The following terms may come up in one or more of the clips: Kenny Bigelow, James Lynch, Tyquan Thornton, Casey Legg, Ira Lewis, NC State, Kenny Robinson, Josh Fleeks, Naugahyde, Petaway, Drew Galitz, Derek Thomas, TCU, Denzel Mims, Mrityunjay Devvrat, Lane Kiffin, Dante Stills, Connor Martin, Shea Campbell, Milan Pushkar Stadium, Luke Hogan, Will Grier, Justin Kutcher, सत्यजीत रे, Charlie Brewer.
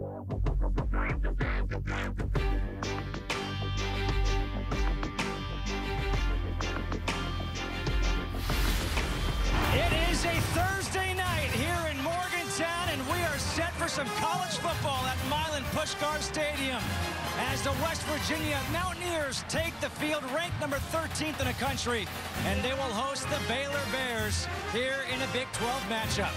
It is a Thursday night here in Morgantown, and we are set for some college football at Milan Pushkar Stadium as the West Virginia Mountaineers take the field, ranked number 13th in the country, and they will host the Baylor Bears here in a Big 12 matchup.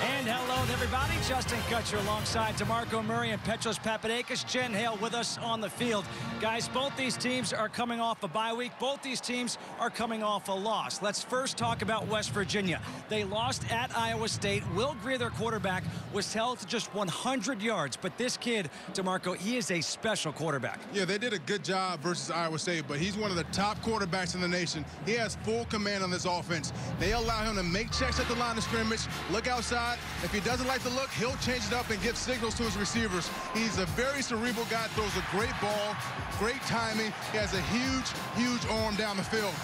And hello to everybody. Justin Kutcher alongside DeMarco Murray and Petros Papadakis. Jen Hale with us on the field. Guys, both these teams are coming off a bye week. Both these teams are coming off a loss. Let's first talk about West Virginia. They lost at Iowa State. Will Grier, their quarterback, was held to just 100 yards. But this kid, DeMarco, he is a special quarterback. Yeah, they did a good job versus Iowa State, but he's one of the top quarterbacks in the nation. He has full command on this offense. They allow him to make checks at the line of scrimmage, look outside. If he doesn't like the look, he'll change it up and give signals to his receivers. He's a very cerebral guy, throws a great ball, great timing. He has a huge, huge arm down the field.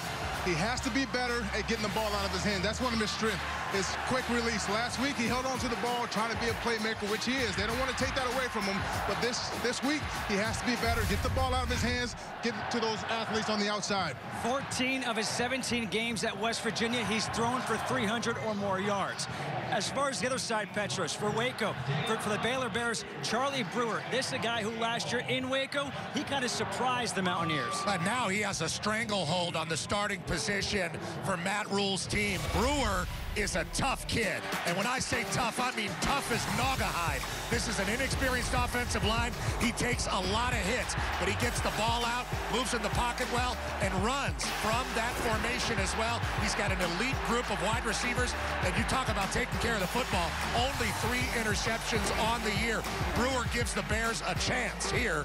He has to be better at getting the ball out of his hand. That's one of his strengths, his quick release. Last week, he held on to the ball, trying to be a playmaker, which he is. They don't want to take that away from him. But this week, he has to be better. Get the ball out of his hands, get to those athletes on the outside. 14 of his 17 games at West Virginia, he's thrown for 300 or more yards. As far as the other side, Petros, for Waco, for the Baylor Bears, Charlie Brewer. This is a guy who last year in Waco, he kind of surprised the Mountaineers. But now he has a stranglehold on the starting position for Matt Rhule's team. Brewer is a tough kid, and when I say tough, I mean tough as naugahyde. This is an inexperienced offensive line. He takes a lot of hits, but he gets the ball out, moves in the pocket well, and runs from that formation as well. He's got an elite group of wide receivers, and you talk about taking care of the football. Only 3 interceptions on the year. Brewer gives the Bears a chance here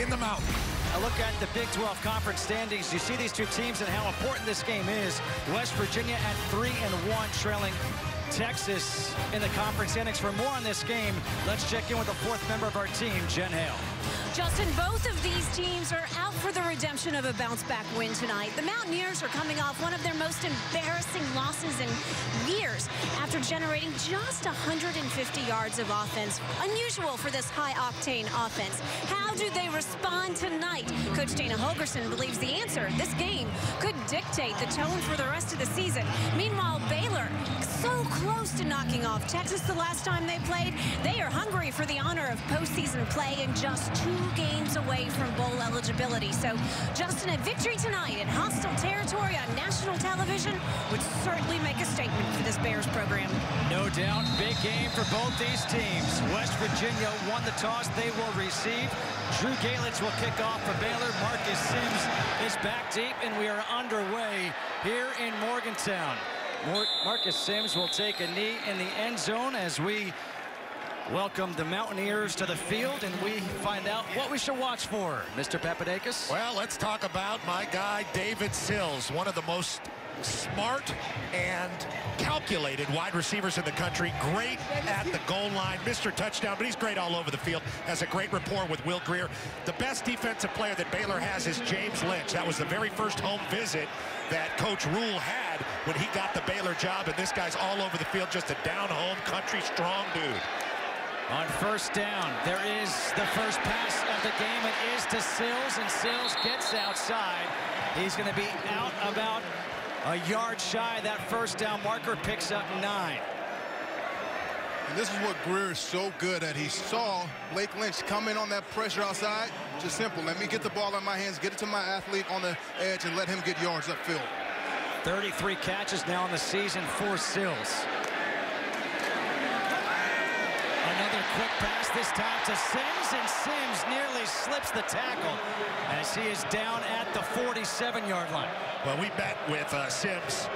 in the mountain. I look at the Big 12 conference standings. You see these two teams and how important this game is. West Virginia at 3-1, trailing Texas in the conference standings. For more on this game, let's check in with the fourth member of our team, Jen Hale. Justin, both of these teams are out for the redemption of a bounce-back win tonight. The Mountaineers are coming off one of their most embarrassing losses in years after generating just 150 yards of offense, unusual for this high-octane offense. How do they respond tonight? Coach Dana Holgorsen believes the answer, this game, could dictate the tone for the rest of the season. Meanwhile, Baylor, so close to knocking off Texas the last time they played. They are hungry for the honor of postseason play and just 2 games away from bowl eligibility. So, Justin, a victory tonight in hostile territory on national television would certainly make a statement for this Bears program. No doubt, big game for both these teams. West Virginia won the toss. They will receive. Drew Galitz will kick off for Baylor. Marcus Sims is back deep, and we are underway here in Morgantown. Marcus Sims will take a knee in the end zone as we welcome the Mountaineers to the field, and we find out what we should watch for. Mr. Papadakis? Well, let's talk about my guy, David Sills, one of the most smart and calculated wide receivers in the country. Great at the goal line, Mr. Touchdown, but he's great all over the field. Has a great rapport with Will Grier. The best defensive player that Baylor has is James Lynch. That was the very first home visit that Coach Rhule had when he got the Baylor job, and this guy's all over the field, just a down-home, country-strong dude. On first down, there is the first pass of the game. It is to Sills, and Sills gets outside. He's going to be out about a yard shy of that first down marker, picks up 9. And this is what Grier is so good at. He saw Blake Lynch come in on that pressure outside. Just simple, let me get the ball in my hands, get it to my athlete on the edge, and let him get yards upfield. 33 catches now on the season for Sills. Another quick pass, this time to Sims, and Sims nearly slips the tackle as he is down at the 47-yard line. Well, we met with Sims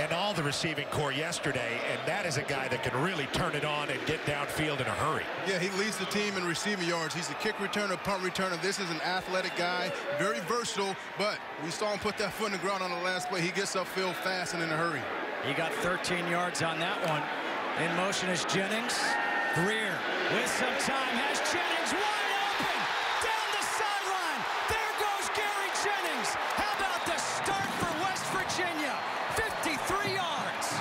and all the receiving corps yesterday, and that is a guy that can really turn it on and get downfield in a hurry. Yeah, he leads the team in receiving yards. He's a kick returner, punt returner. This is an athletic guy, very versatile, but we saw him put that foot in the ground on the last play. He gets upfield fast and in a hurry. He got 13 yards on that one. In motion is Jennings. Grier, with some time, has Jennings wide open, down the sideline. There goes Gary Jennings. How about the start for West Virginia? 53 yards.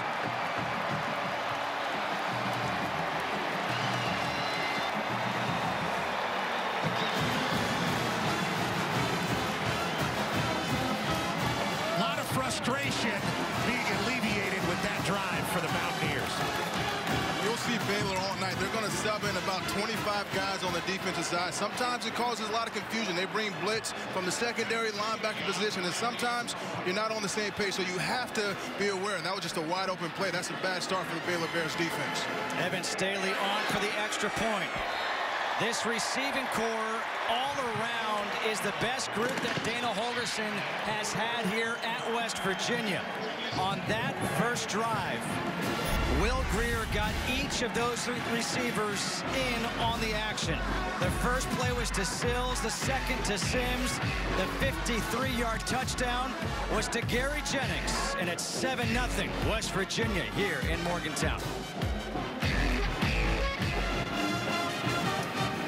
frustration being alleviated with that drive for the Mountaineers. You'll see Baylor all night. They're going to sub in about 25 guys on the defensive side. Sometimes it causes a lot of confusion. They bring blitz from the secondary linebacker position, and sometimes you're not on the same page, so you have to be aware. And that was just a wide open play. That's a bad start for the Baylor Bears defense. Evan Staley on for the extra point. This receiving corps all around is the best group that Dana Holgorsen has had here at West Virginia. On that first drive, Will Grier got each of those receivers in on the action. The first play was to Sills, the second to Sims. The 53-yard touchdown was to Gary Jennings, and it's 7-0 West Virginia here in Morgantown.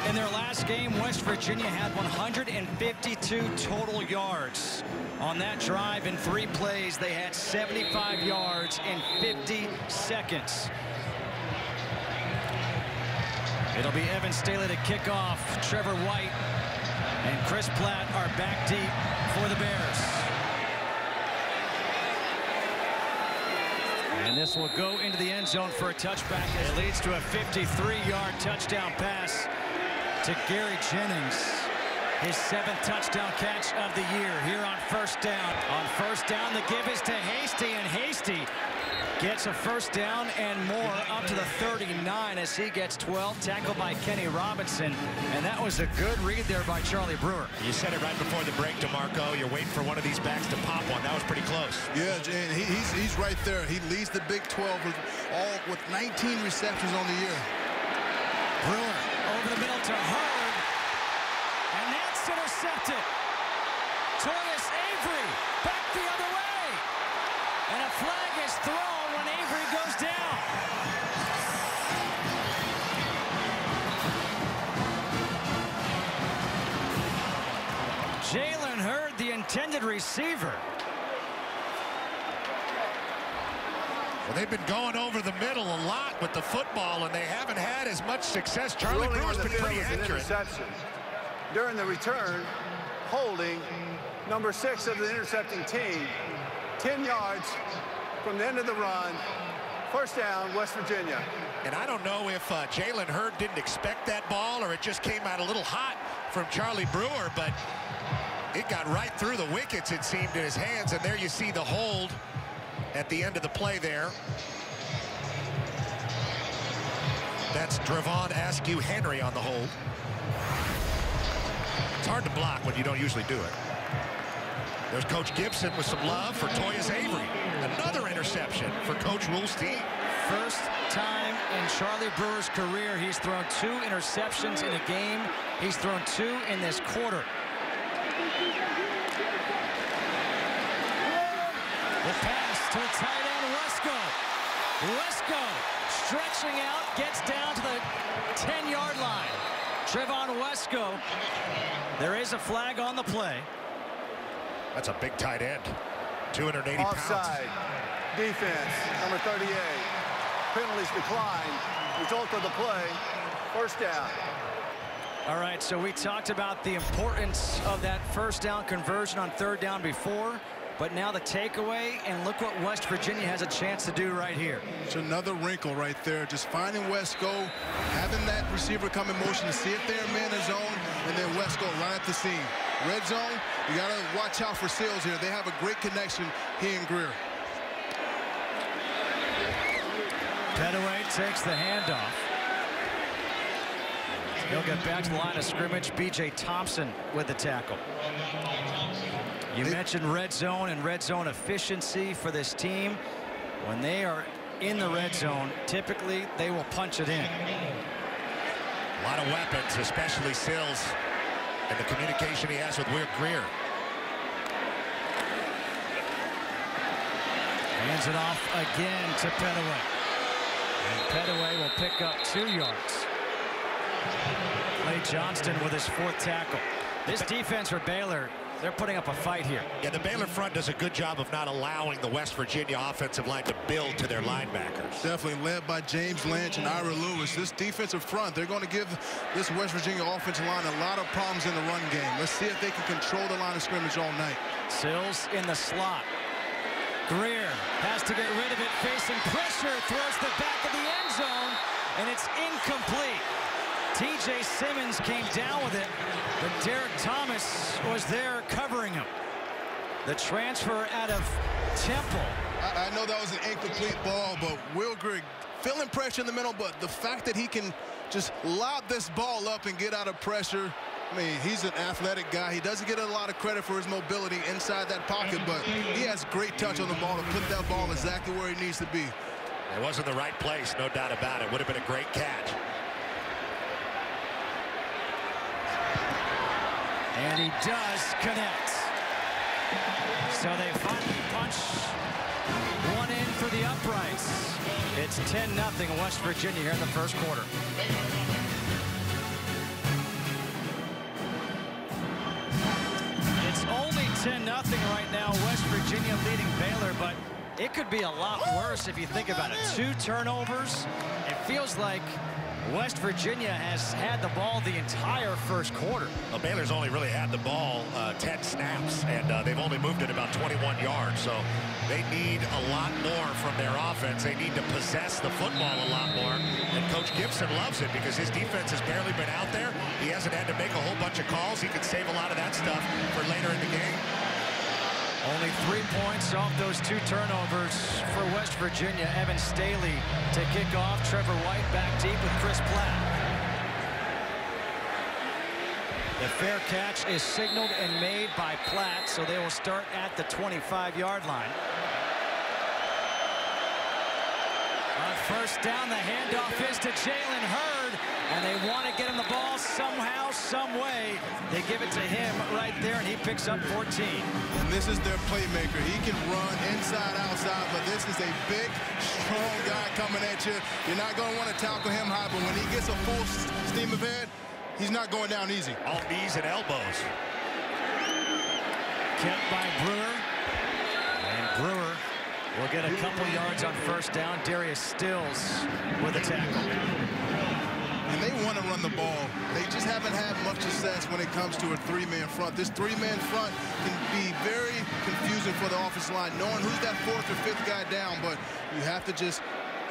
In their last game, West Virginia had 152 total yards. On that drive, in 3 plays, they had 75 yards in 50 seconds. It'll be Evan Staley to kick off. Trevor White and Chris Platt are back deep for the Bears. And this will go into the end zone for a touchback. It leads to a 53-yard touchdown pass to Gary Jennings, his 7th touchdown catch of the year here on first down. On first down, the give is to Hasty, and Hasty gets a first down and more up to the 39 as he gets 12, tackled by Kenny Robinson. And that was a good read there by Charlie Brewer. You said it right before the break, DeMarco. You're waiting for one of these backs to pop one. That was pretty close. Yeah, and he's right there. He leads the Big 12 with 19 receptions on the year. Brewer over the middle to Hurd, and that's intercepted. Toyus Avery back the other way, and a flag is thrown when Avery goes down. Jalen Hurd, the intended receiver. Well, they've been going over the middle a lot with the football, and they haven't had as much success. Charlie Brewer's been pretty accurate. During the return, holding number 6 of the intercepting team, 10 yards from the end of the run. First down, West Virginia. And I don't know if Jalen Hurd didn't expect that ball, or it just came out a little hot from Charlie Brewer, but it got right through the wickets, it seemed, in his hands, and there you see the hold at the end of the play there. That's Dravon Askew-Henry on the hold. It's hard to block when you don't usually do it. There's Coach Gibson with some love for Toyus Avery. Another interception for Coach Rhule's team. First time in Charlie Brewer's career he's thrown 2 interceptions in a game. He's thrown 2 in this quarter. The pass to tight end Wesco. Wesco stretching out, gets down to the 10-yard line. Trevon Wesco. There is a flag on the play. That's a big tight end. 280 pounds. Offside. Defense, number 38. Penalties declined. Result of the play, first down. All right, so we talked about the importance of that first down conversion on third down before. But now the takeaway, and look what West Virginia has a chance to do right here. It's another wrinkle right there. Just finding Wesco, having that receiver come in motion to see if they're in the zone, and then Wesco line up the seam. Red zone, you got to watch out for Sills here. They have a great connection, he and Grier. Petaway takes the handoff. He'll get back to the line of scrimmage. B.J. Thompson with the tackle. You mentioned red zone and red zone efficiency for this team. When they are in the red zone, typically they will punch it in. A lot of weapons, especially Sills, and the communication he has with Will Grier. Hands it off again to Petaway. And Petaway will pick up 2 yards. Clay Johnston with his 4th tackle. This defense for Baylor, they're putting up a fight here. Yeah, the Baylor front does a good job of not allowing the West Virginia offensive line to build to their linebackers. Definitely led by James Lynch and Ira Lewis. This defensive front, they're going to give this West Virginia offensive line a lot of problems in the run game. Let's see if they can control the line of scrimmage all night. Sills in the slot. Grier has to get rid of it, facing pressure, throws the back of the end zone, and it's incomplete. TJ Simmons came down with it, but Derek Thomas was there covering him. The transfer out of Temple. I know that was an incomplete ball, but Will Grier feeling pressure in the middle, but the fact that he can just lob this ball up and get out of pressure, I mean, he's an athletic guy. He doesn't get a lot of credit for his mobility inside that pocket, but he has great touch on the ball to put that ball exactly where he needs to be. It wasn't the right place, no doubt about it. Would have been a great catch. And he does connect. So they finally punch one in for the uprights. It's 10-0 West Virginia here in the first quarter. It's only 10-0 right now, West Virginia leading Baylor, but it could be a lot worse if you think about it. 2 turnovers. It feels like West Virginia has had the ball the entire first quarter. Well, Baylor's only really had the ball 10 snaps, and they've only moved it about 21 yards. So they need a lot more from their offense. They need to possess the football a lot more. And Coach Gibson loves it because his defense has barely been out there. He hasn't had to make a whole bunch of calls. He could save a lot of that stuff for later in the game. Only 3 points off those 2 turnovers for West Virginia. Evan Staley to kick off. Trevor White back deep with Chris Platt. The fair catch is signaled and made by Platt, so they will start at the 25-yard line. On first down, the handoff is to Jalen Hurd, and they want to get him the ball somehow, some way. They give it to him right there, and he picks up 14. And this is their playmaker. He can run inside, outside, but this is a big, strong guy coming at you. You're not going to want to tackle him high, but when he gets a full steam ahead, he's not going down easy. All knees and elbows. Kept by Brewer, and Brewer will get a couple yards on first down. Darius Stills with a tackle. And they want to run the ball. They just haven't had much success when it comes to a three-man front. This three-man front can be very confusing for the offensive line, knowing who's that fourth or fifth guy down, but you have to just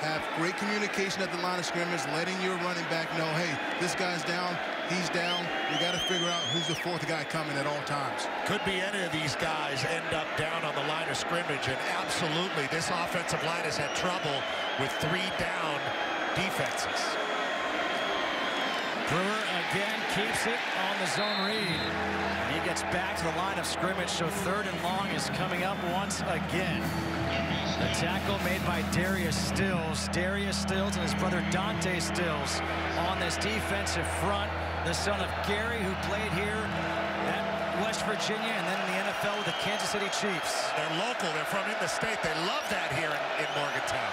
have great communication at the line of scrimmage, letting your running back know, hey, this guy's down, he's down. You got to figure out who's the fourth guy coming at all times. Could be any of these guys end up down on the line of scrimmage, and absolutely, this offensive line has had trouble with 3 down defenses. Brewer again keeps it on the zone read. He gets back to the line of scrimmage, so 3rd and long is coming up once again. The tackle made by Darius Stills. Darius Stills and his brother Dante Stills on this defensive front. The son of Gary, who played here at West Virginia and then in the NFL with the Kansas City Chiefs. They're local. They're from in the state. They love that here in Morgantown.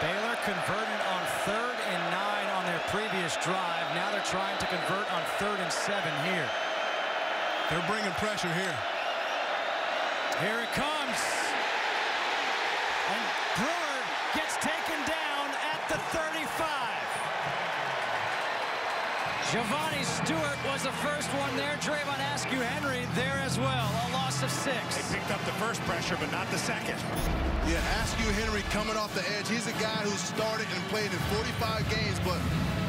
Baylor converted on 3rd and 9 on their previous drive. Now they're trying to convert on 3rd and 7 here. They're bringing pressure here. Here it comes. And Brewer gets taken down at the 35. Giovanni Stewart was the first one there. Dravon Askew-Henry there as well. A loss of 6. They picked up the first pressure, but not the second. Yeah, Askew-Henry coming off the edge. He's a guy who started and played in 45 games, but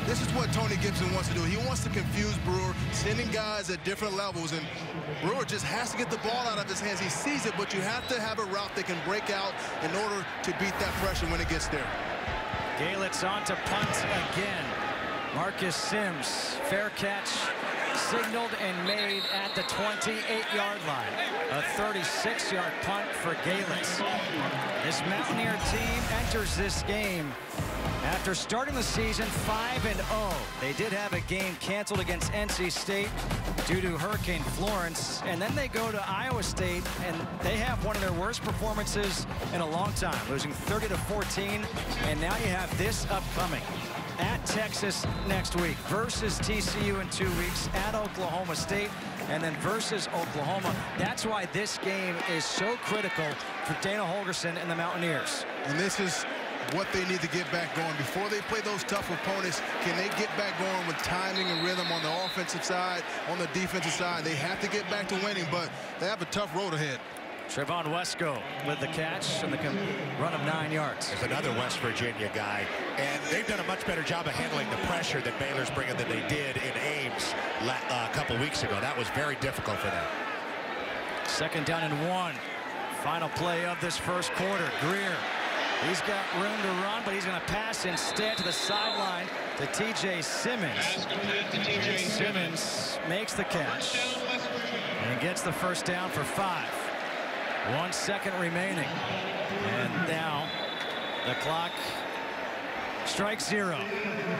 this is what Tony Gibson wants to do. He wants to confuse Brewer, sending guys at different levels, and Brewer just has to get the ball out of his hands. He sees it, but you have to have a route that can break out in order to beat that pressure when it gets there. Galitz on to punt again. Marcus Sims, fair catch, signaled and made at the 28-yard line. A 36-yard punt for Galitz. This Mountaineer team enters this game after starting the season 5-0. They did have a game canceled against NC State due to Hurricane Florence, and then they go to Iowa State, and they have one of their worst performances in a long time, losing 30-14, and now you have this upcoming. At Texas next week, versus TCU in 2 weeks, at Oklahoma State, and then versus Oklahoma. That's why this game is so critical for Dana Holgorsen and the Mountaineers. And this is what they need to get back going. Before they play those tough opponents, can they get back going with timing and rhythm on the offensive side, on the defensive side? They have to get back to winning, but they have a tough road ahead. Trevon Wesco with the catch and the run of 9 yards. There's another West Virginia guy, and they've done a much better job of handling the pressure that Baylor's bringing than they did in Ames a couple weeks ago. That was very difficult for them. Second down and one. Final play of this first quarter. Grier, he's got room to run, but he's going to pass instead to the sideline to TJ Simmons. Simmons makes the catch and gets the first down for 5. 1 second remaining, and now the clock strikes zero.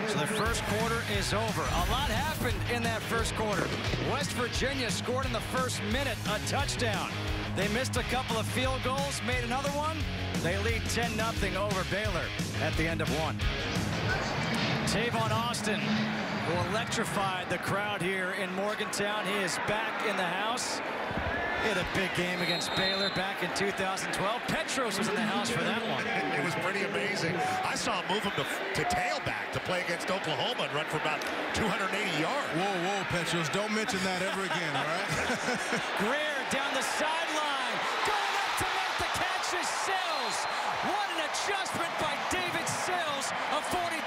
So the first quarter is over. A lot happened in that first quarter. West Virginia scored in the first minute a touchdown. They missed a couple of field goals, made another one. They lead 10-0 over Baylor at the end of one. Tavon Austin, who electrified the crowd here in Morgantown, he is back in the house. He had a big game against Baylor back in 2012. Petros was in the house for that one. It was pretty amazing. I saw him move him to tailback to play against Oklahoma and run for about 280 yards. Whoa, whoa, Petros. Don't mention that ever again, all right? Grier down the sideline. Going up to make the catch is Sills. What an adjustment by David Sills. A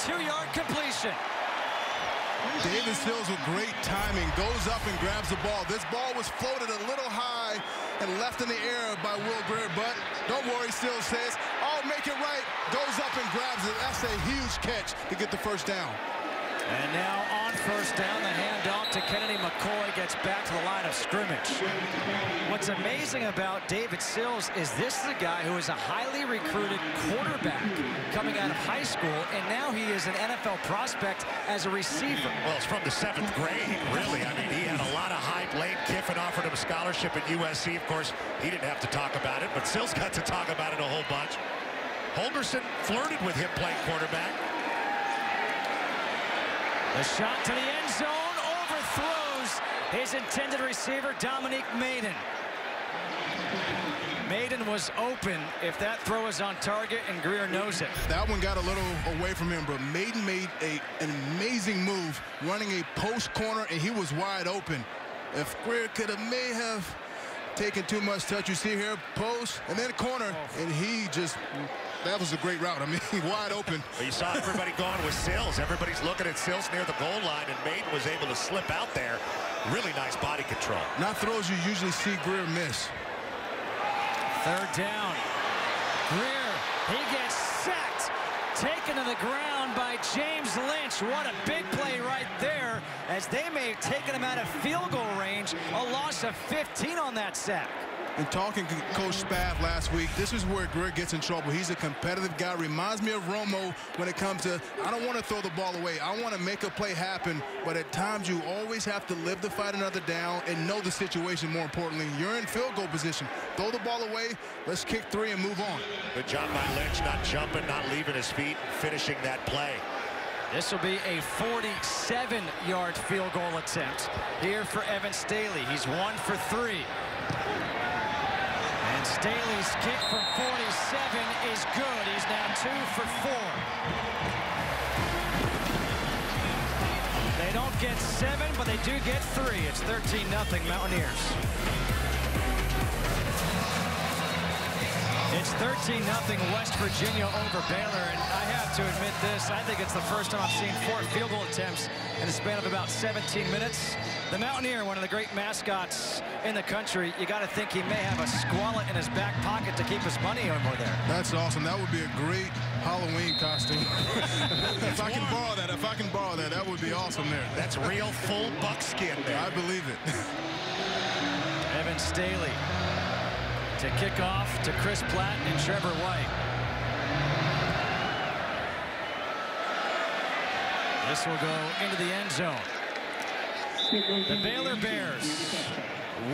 42-yard completion. David Sills with great timing, goes up and grabs the ball. This ball was floated a little high and left in the air by Will Grier, but don't worry, Sills says, I'll make it right, goes up and grabs it. That's a huge catch to get the first down. And now on first down, the handoff to Kennedy McCoy gets back to the line of scrimmage. What's amazing about David Sills is this is a guy who is a highly recruited quarterback coming out of high school, and now he is an NFL prospect as a receiver. Well, it's from the 7th grade, really. I mean, he had a lot of hype. Lane Kiffin offered him a scholarship at USC. Of course, he didn't have to talk about it, but Sills got to talk about it a whole bunch. Holgorsen flirted with him playing quarterback. The shot to the end zone, overthrows his intended receiver, Dominique Maiden. Maiden was open if that throw is on target, and Grier knows it. That one got a little away from him, but Maiden made an amazing move, running a post corner, and he was wide open. If Grier could have may have taken too much touch, you see here, post, and then corner, and he just... That was a great route. I mean, wide open. Well, you saw everybody going with Sills. Everybody's looking at Sills near the goal line, and Maiden was able to slip out there. Really nice body control. Not throws you usually see Grier miss. Third down. Grier, he gets sacked. Taken to the ground by James Lynch. What a big play right there, as they may have taken him out of field goal range. A loss of 15 on that sack. And talking to Coach Spaff last week, this is where Grier gets in trouble. He's a competitive guy. Reminds me of Romo when it comes to, I don't want to throw the ball away. I want to make a play happen. But at times, you always have to live the fight another down and know the situation, more importantly. You're in field goal position. Throw the ball away. Let's kick 3 and move on. Good job by Lynch, not jumping, not leaving his feet, finishing that play. This will be a 47-yard field goal attempt here for Evan Staley. He's 1 for 3. And Staley's kick from 47 is good. He's now 2 for 4. They don't get 7, but they do get 3. It's 13-0 Mountaineers. It's 13-0 West Virginia over Baylor, and I have to admit this. I think it's the first time I've seen 4 field goal attempts in a span of about 17 minutes. The Mountaineer, one of the great mascots in the country, you got to think he may have a squallet in his back pocket to keep his money over there. That's awesome. That would be a great Halloween costume. If I can borrow that, if I can borrow that, that would be awesome there. That's real full buckskin there. I believe it. Evan Staley to kick off to Chris Platt and Trevor White. This will go into the end zone. The Baylor Bears,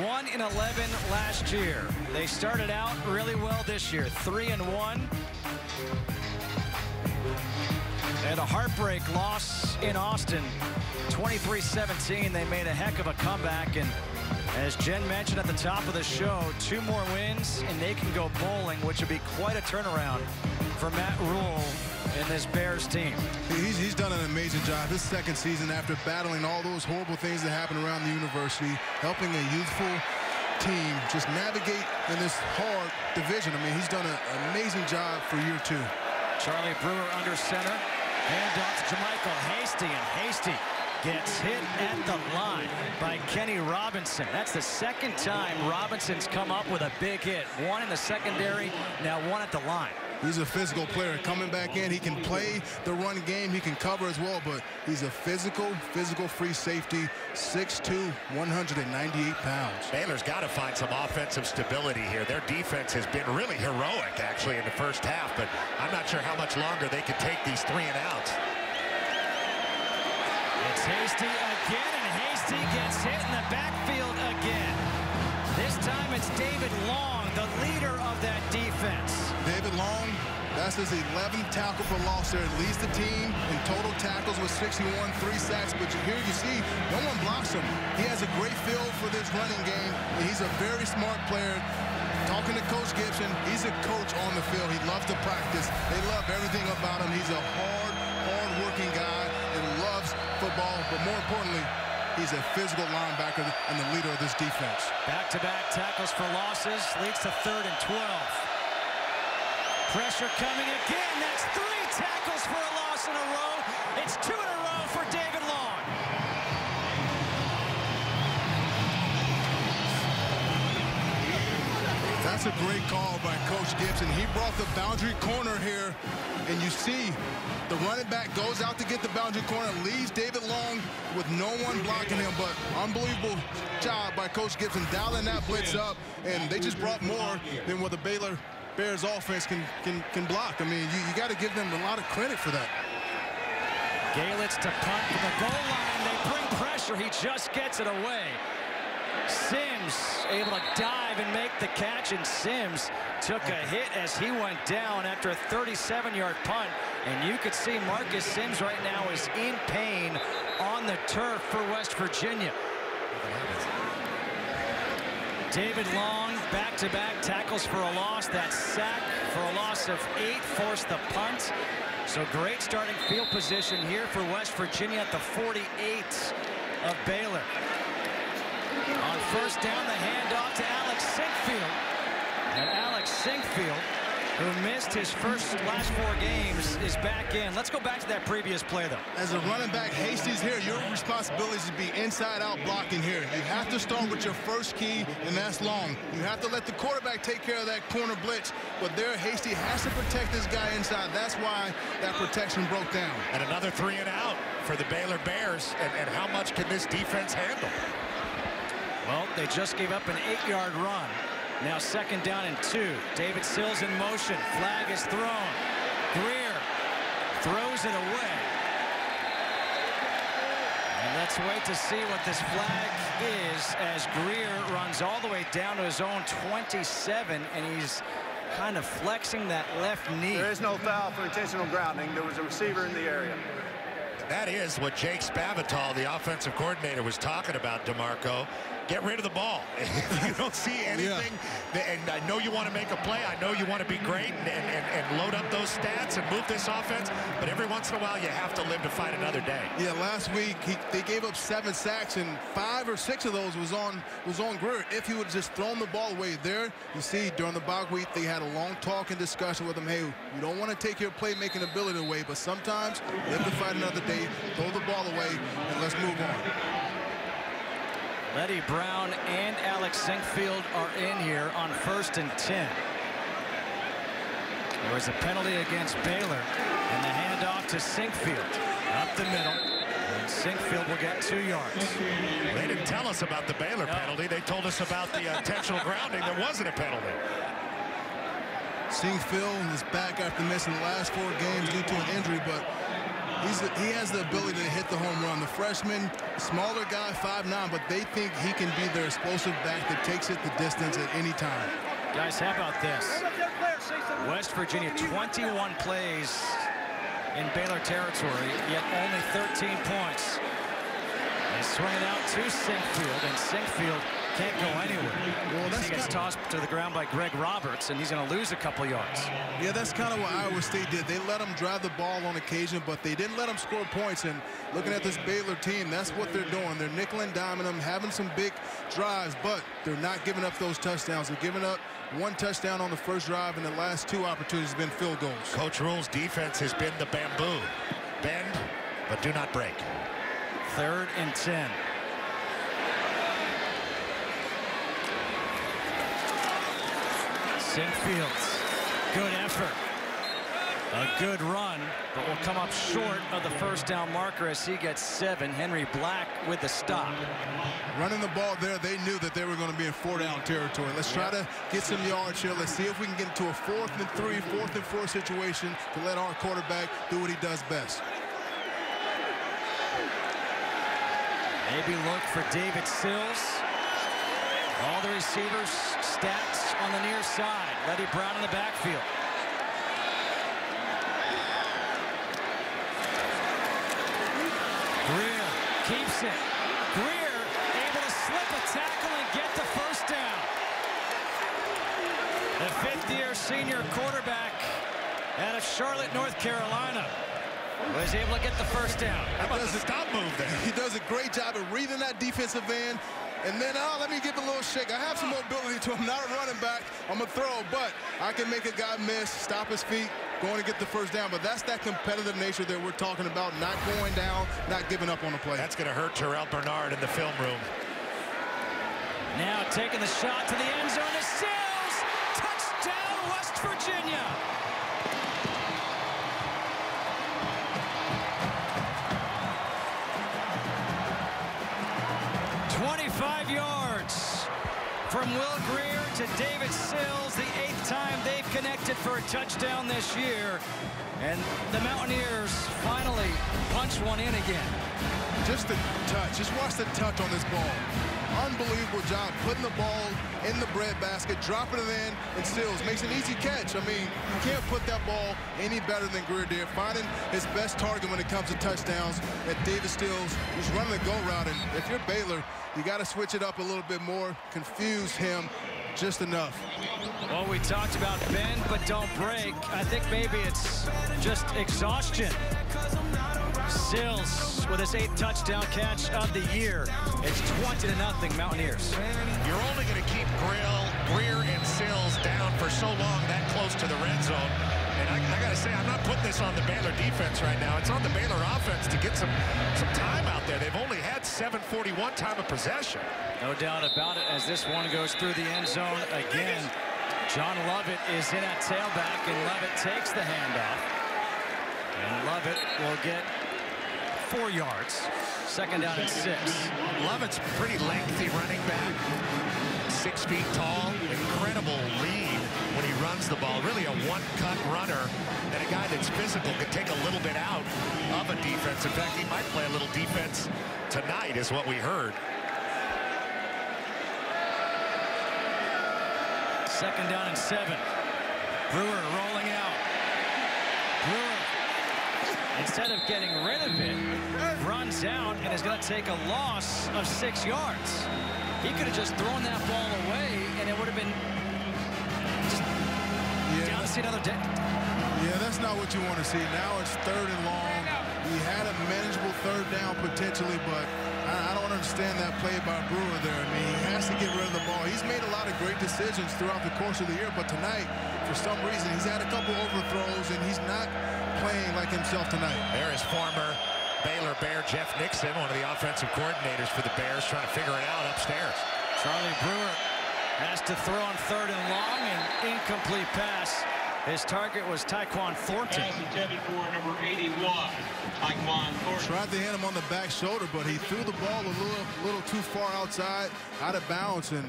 1-11 last year. They started out really well this year, 3-1. They had a heartbreak loss in Austin, 23-17. They made a heck of a comeback, and as Jen mentioned at the top of the show, 2 more wins and they can go bowling, which would be quite a turnaround for Matt Rhule in this Bears team. He's done an amazing job. His second season after battling all those horrible things that happen around the university, helping a youthful team just navigate in this hard division. I mean, he's done an amazing job for year two. Charlie Brewer under center. Hand off to Jermichael Hasty, and Hasty gets hit at the line by Kenny Robinson. That's the second time Robinson's come up with a big hit. One in the secondary, now one at the line. He's a physical player coming back in. He can play the run game. He can cover as well, but he's a physical free safety. 6'2", 198 pounds. Baylor's got to find some offensive stability here. Their defense has been really heroic, actually, in the first half, but I'm not sure how much longer they can take these 3-and-outs. It's Hasty again, and Hasty gets hit in the backfield again. This time it's David Long, the leader of that defense. David Long, that's his 11th tackle for loss there. Leads the team in total tackles with 61, 3 sacks. But here you see, no one blocks him. He has a great feel for this running game, and he's a very smart player. Talking to Coach Gibson, he's a coach on the field. He loves to practice. They love everything about him. He's a hard-working guy and loves football, but more importantly, he's a physical linebacker and the leader of this defense. Back-to-back tackles for losses leads to 3rd and 12. Pressure coming again. That's 3 tackles for a loss in a row. It's 2 in a row for David Long. That's a great call by Coach Gibson. He brought the boundary corner here, and you see the running back goes out to get the boundary corner, leaves David Long with no one blocking him. But unbelievable job by Coach Gibson dialing that blitz up, and they just brought more than what the Baylor Bears offense can block. I mean, you got to give them a lot of credit for that. Galitz to punt from the goal line. They bring pressure. He just gets it away. Sims able to dive and make the catch, and Sims took a hit as he went down after a 37-yard punt, and you could see Marcus Sims right now is in pain on the turf for West Virginia. David Long, back-to-back tackles for a loss. That sack for a loss of 8 forced the punt. So great starting field position here for West Virginia at the 48 of Baylor. On first down, the handoff to Alex Sinkfield. And Alex Sinkfield, who missed his last four games, is back in. Let's go back to that previous play, though. As a running back, Hasty's here. Your responsibility is to be inside-out blocking here. You have to start with your first key, and that's Long. You have to let the quarterback take care of that corner blitz. But there, Hasty has to protect this guy inside. That's why that protection broke down. And another 3-and-out for the Baylor Bears. And how much can this defense handle? Well, they just gave up an 8-yard run. Now 2nd down and 2. David Sills in motion. Flag is thrown. Grier throws it away. And let's wait to see what this flag is as Grier runs all the way down to his own 27, and he's kind of flexing that left knee. There is no foul for intentional grounding. There was a receiver in the area. That is what Jake Spavital, the offensive coordinator, was talking about, DeMarco. Get rid of the ball. You don't see anything. Yeah. And I know you want to make a play. I know you want to be great and load up those stats and move this offense. But every once in a while, you have to live to fight another day. Yeah, last week, they gave up 7 sacks, and 5 or 6 of those was on Grier. If he would have just thrown the ball away there, you see, during the bye week, they had a long talk and discussion with him. Hey, you don't want to take your playmaking ability away, but sometimes live to fight another day, throw the ball away, and let's move on. Leddie Brown and Alex Sinkfield are in here on 1st and 10. There was a penalty against Baylor, and the handoff to Sinkfield up the middle. And Sinkfield will get 2 yards. They didn't tell us about the Baylor penalty. They told us about the intentional grounding. There wasn't a penalty. Sinkfield is back after missing the last 4 games due to an injury, but he has the ability to hit the home run. The freshman, smaller guy, 5'9", but they think he can be their explosive back that takes it the distance at any time. Guys, how about this? West Virginia, 21 plays in Baylor territory, yet only 13 points. They swing it out to Sinkfield, and Sinkfield can't go anywhere. Well, that's he gets tossed to the ground by Greg Roberts, and he's going to lose a couple yards. Yeah, that's kind of what Iowa State did. They let him drive the ball on occasion, but they didn't let him score points. And looking at this Baylor team, that's what they're doing. They're nickel and diming them, having some big drives, but they're not giving up those touchdowns. They're giving up one touchdown on the first drive, and the last two opportunities have been field goals. Coach Rhule's defense has been the bamboo. Bend, but do not break. 3rd and 10. Sinkfield, good effort, a good run, but will come up short of the first down marker as he gets 7. Henry Black with the stop. Running the ball there, they knew that they were going to be in 4-down territory. Let's try to get some yards here. Let's see if we can get into a 4th and 3, 4th and 4 situation to let our quarterback do what he does best. Maybe look for David Sills. All the receivers stats on the near side. Leddie Brown in the backfield. Grier keeps it. Grier able to slip a tackle and get the first down. The 5th-year senior quarterback out of Charlotte, North Carolina, was able to get the first down. How about the stop move there? He does a great job of reading that defensive end. And then, oh, let me give a little shake. I have some mobility to him. I'm not a running back. I'm a throw, but I can make a guy miss, stop his feet, going to get the first down. But that's that competitive nature that we're talking about, not going down, not giving up on the play. That's going to hurt Terrell Bernard in the film room. Now taking the shot to the end zone is Sills. Touchdown, West Virginia. From Will Grier to David Sills, the 8th time they've connected for a touchdown this year. And the Mountaineers finally punch one in again. Just the touch. Just watch the touch on this ball. Unbelievable job putting the ball in the breadbasket, dropping it in, and Sills makes an easy catch. I mean, you can't put that ball any better than Grier did. Finding his best target when it comes to touchdowns at David Sills, who's running the go route. And if you're Baylor, you got to switch it up a little bit more, confuse him just enough. Well, we talked about bend but don't break. I think maybe it's just exhaustion. Sills with his 8th touchdown catch of the year. It's 20-0 Mountaineers. You're only going to keep Grier and Sills down for so long, that close to the red zone. And I got to say, I'm not putting this on the Baylor defense right now. It's on the Baylor offense to get some time out there. They've only had 7:41 time of possession. No doubt about it, as this one goes through the end zone again. John Lovett is in at tailback, and Lovett takes the handoff. And Lovett will get 4 yards. 2nd down and 6. Lovett's pretty lengthy running back. 6 feet tall, incredible lead when he runs the ball. Really a one-cut runner, and a guy that's physical could take a little bit out of a defense. In fact, he might play a little defense tonight is what we heard. 2nd down and 7. Brewer rolling out. Brewer, instead of getting rid of it, runs out and is going to take a loss of 6 yards. He could have just thrown that ball away, and it would have been just down to see another day. Yeah, that's not what you want to see. Now it's 3rd and long. He had a manageable 3rd down potentially, but I don't understand that play by Brewer there. I mean, he has to get rid of the ball. He's made a lot of great decisions throughout the course of the year, but tonight, for some reason, he's had a couple overthrows, and he's not playing like himself tonight. There is former Baylor Bear Jeff Nixon, one of the offensive coordinators for the Bears, trying to figure it out upstairs. Charlie Brewer has to throw on 3rd and long, and incomplete pass. His target was Tyquan Thornton. Number 81, Tyquan Thornton. Tried to hit him on the back shoulder, but he threw the ball a little too far outside, out of bounds. And,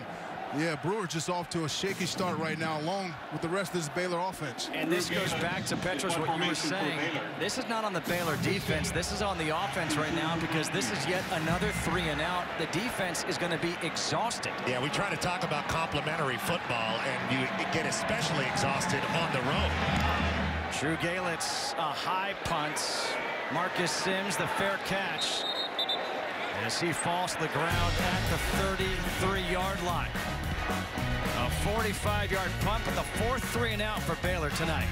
yeah, Brewer just off to a shaky start right now, along with the rest of this Baylor offense. And this goes back to, Petros, what you were saying. This is not on the Baylor defense. This is on the offense right now, because this is yet another 3-and-out. The defense is going to be exhausted. Yeah, we try to talk about complimentary football, and you get especially exhausted on the road. Drew Galitz, a high punt. Marcus Sims, the fair catch. as he falls to the ground at the 33-yard line. A 45-yard punt, but the fourth three and out for Baylor tonight.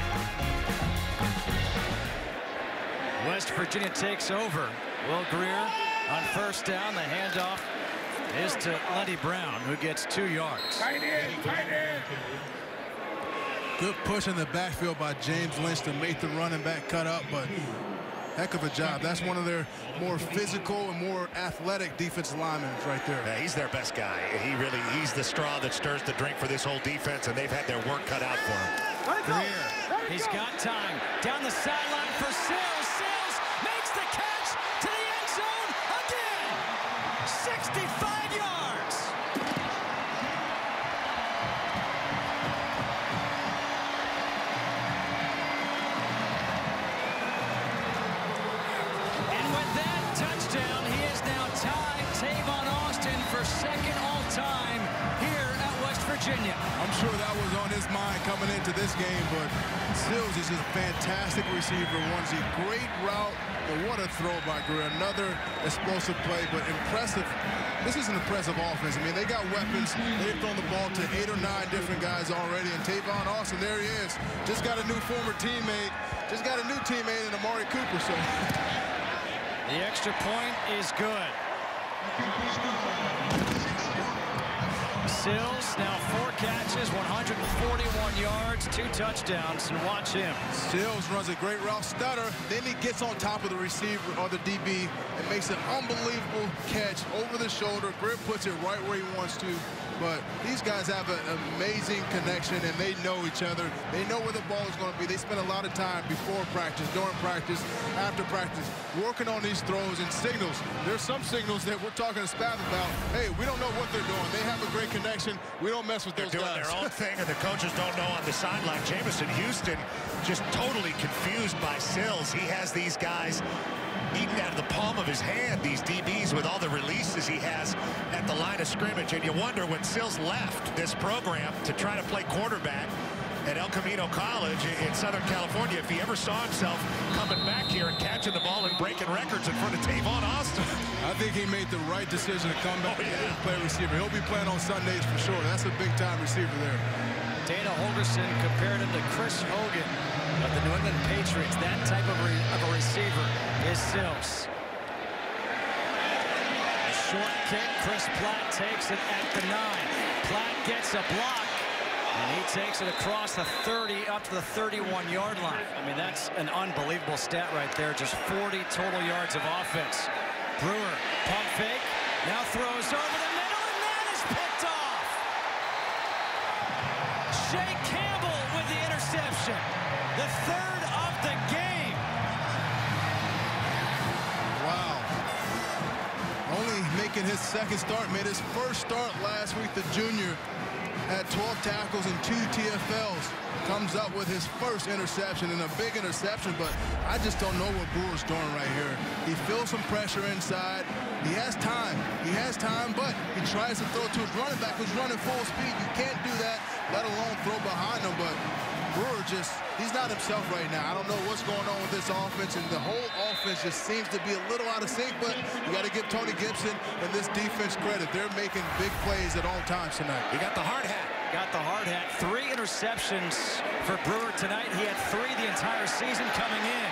West Virginia takes over. Will Grier on first down. The handoff is to Leddie Brown, who gets 2 yards. Tight end. Good push in the backfield by James Lynch to make the running back cut up, but heck of a job. That's one of their more physical and more athletic defensive linemen right there. Yeah, he's their best guy. He's the straw that stirs the drink for this whole defense, and they've had their work cut out for him. Grier, he's got time. Down the sideline for Sills. Sills makes the catch to the end zone again. 65 yards. And with that touchdown, he is now tied Tavon Austin for second all-time here at West Virginia. I'm sure that was on his mind coming into this game, but Sills is just a fantastic receiver. Runs a great route, and what a throw by Grier. Another explosive play, but impressive. This is an impressive offense. I mean, they got weapons. They've thrown the ball to 8 or 9 different guys already, and Tavon Austin, there he is. Just got a new teammate in Amari Cooper, so. The extra point is good. Sills now 4 catches, 141 yards, 2 touchdowns, and watch him. Sills runs a great route, stutter, then he gets on top of the receiver or the DB and makes an unbelievable catch over the shoulder. Grier puts it right where he wants to, but these guys have an amazing connection, and they know each other. They know where the ball is going to be. They spend a lot of time before practice, during practice, after practice, working on these throws and signals. There's some signals that we're talking to Spath about. Hey, we don't know what they're doing. They have a great connection. We don't mess with those guys. They're doing their own thing, and the coaches don't know on the sideline. Jamison Houston just totally confused by Sills. He has these guys eaten out of the palm of his hand, these DBs, with all the releases he has at the line of scrimmage. And you wonder, when Sills left this program to try to play quarterback at El Camino College in Southern California, if he ever saw himself coming back here and catching the ball and breaking records in front of Tavon Austin. I think he made the right decision to come back and play receiver. He'll be playing on Sundays for sure. That's a big-time receiver there. Dana Holgorsen compared him to Chris Hogan of the New England Patriots. That type of a receiver is Sills. A short kick. Chris Platt takes it at the 9. Platt gets a block, and he takes it across the 30 up to the 31-yard line. I mean, that's an unbelievable stat right there. Just 40 total yards of offense. Brewer, pump fake, now throws over the middle, and that is picked off. Shea Campbell with the interception. The third of the game. Wow. Only making his second start, made his first start last week, the junior. Had 12 tackles and 2 TFLs. Comes up with his first interception, and a big interception, but I just don't know what Brewer's doing right here. He feels some pressure inside. He has time, but he tries to throw to his running back who's running full speed. You can't do that, let alone throw behind him, but Brewer just, he's not himself right now. I don't know what's going on with this offense, and the whole offense just seems to be a little out of sync, but you got to give Tony Gibson and this defense credit. They're making big plays at all times tonight. You got the hard hat. 3 interceptions for Brewer tonight. He had 3 the entire season coming in.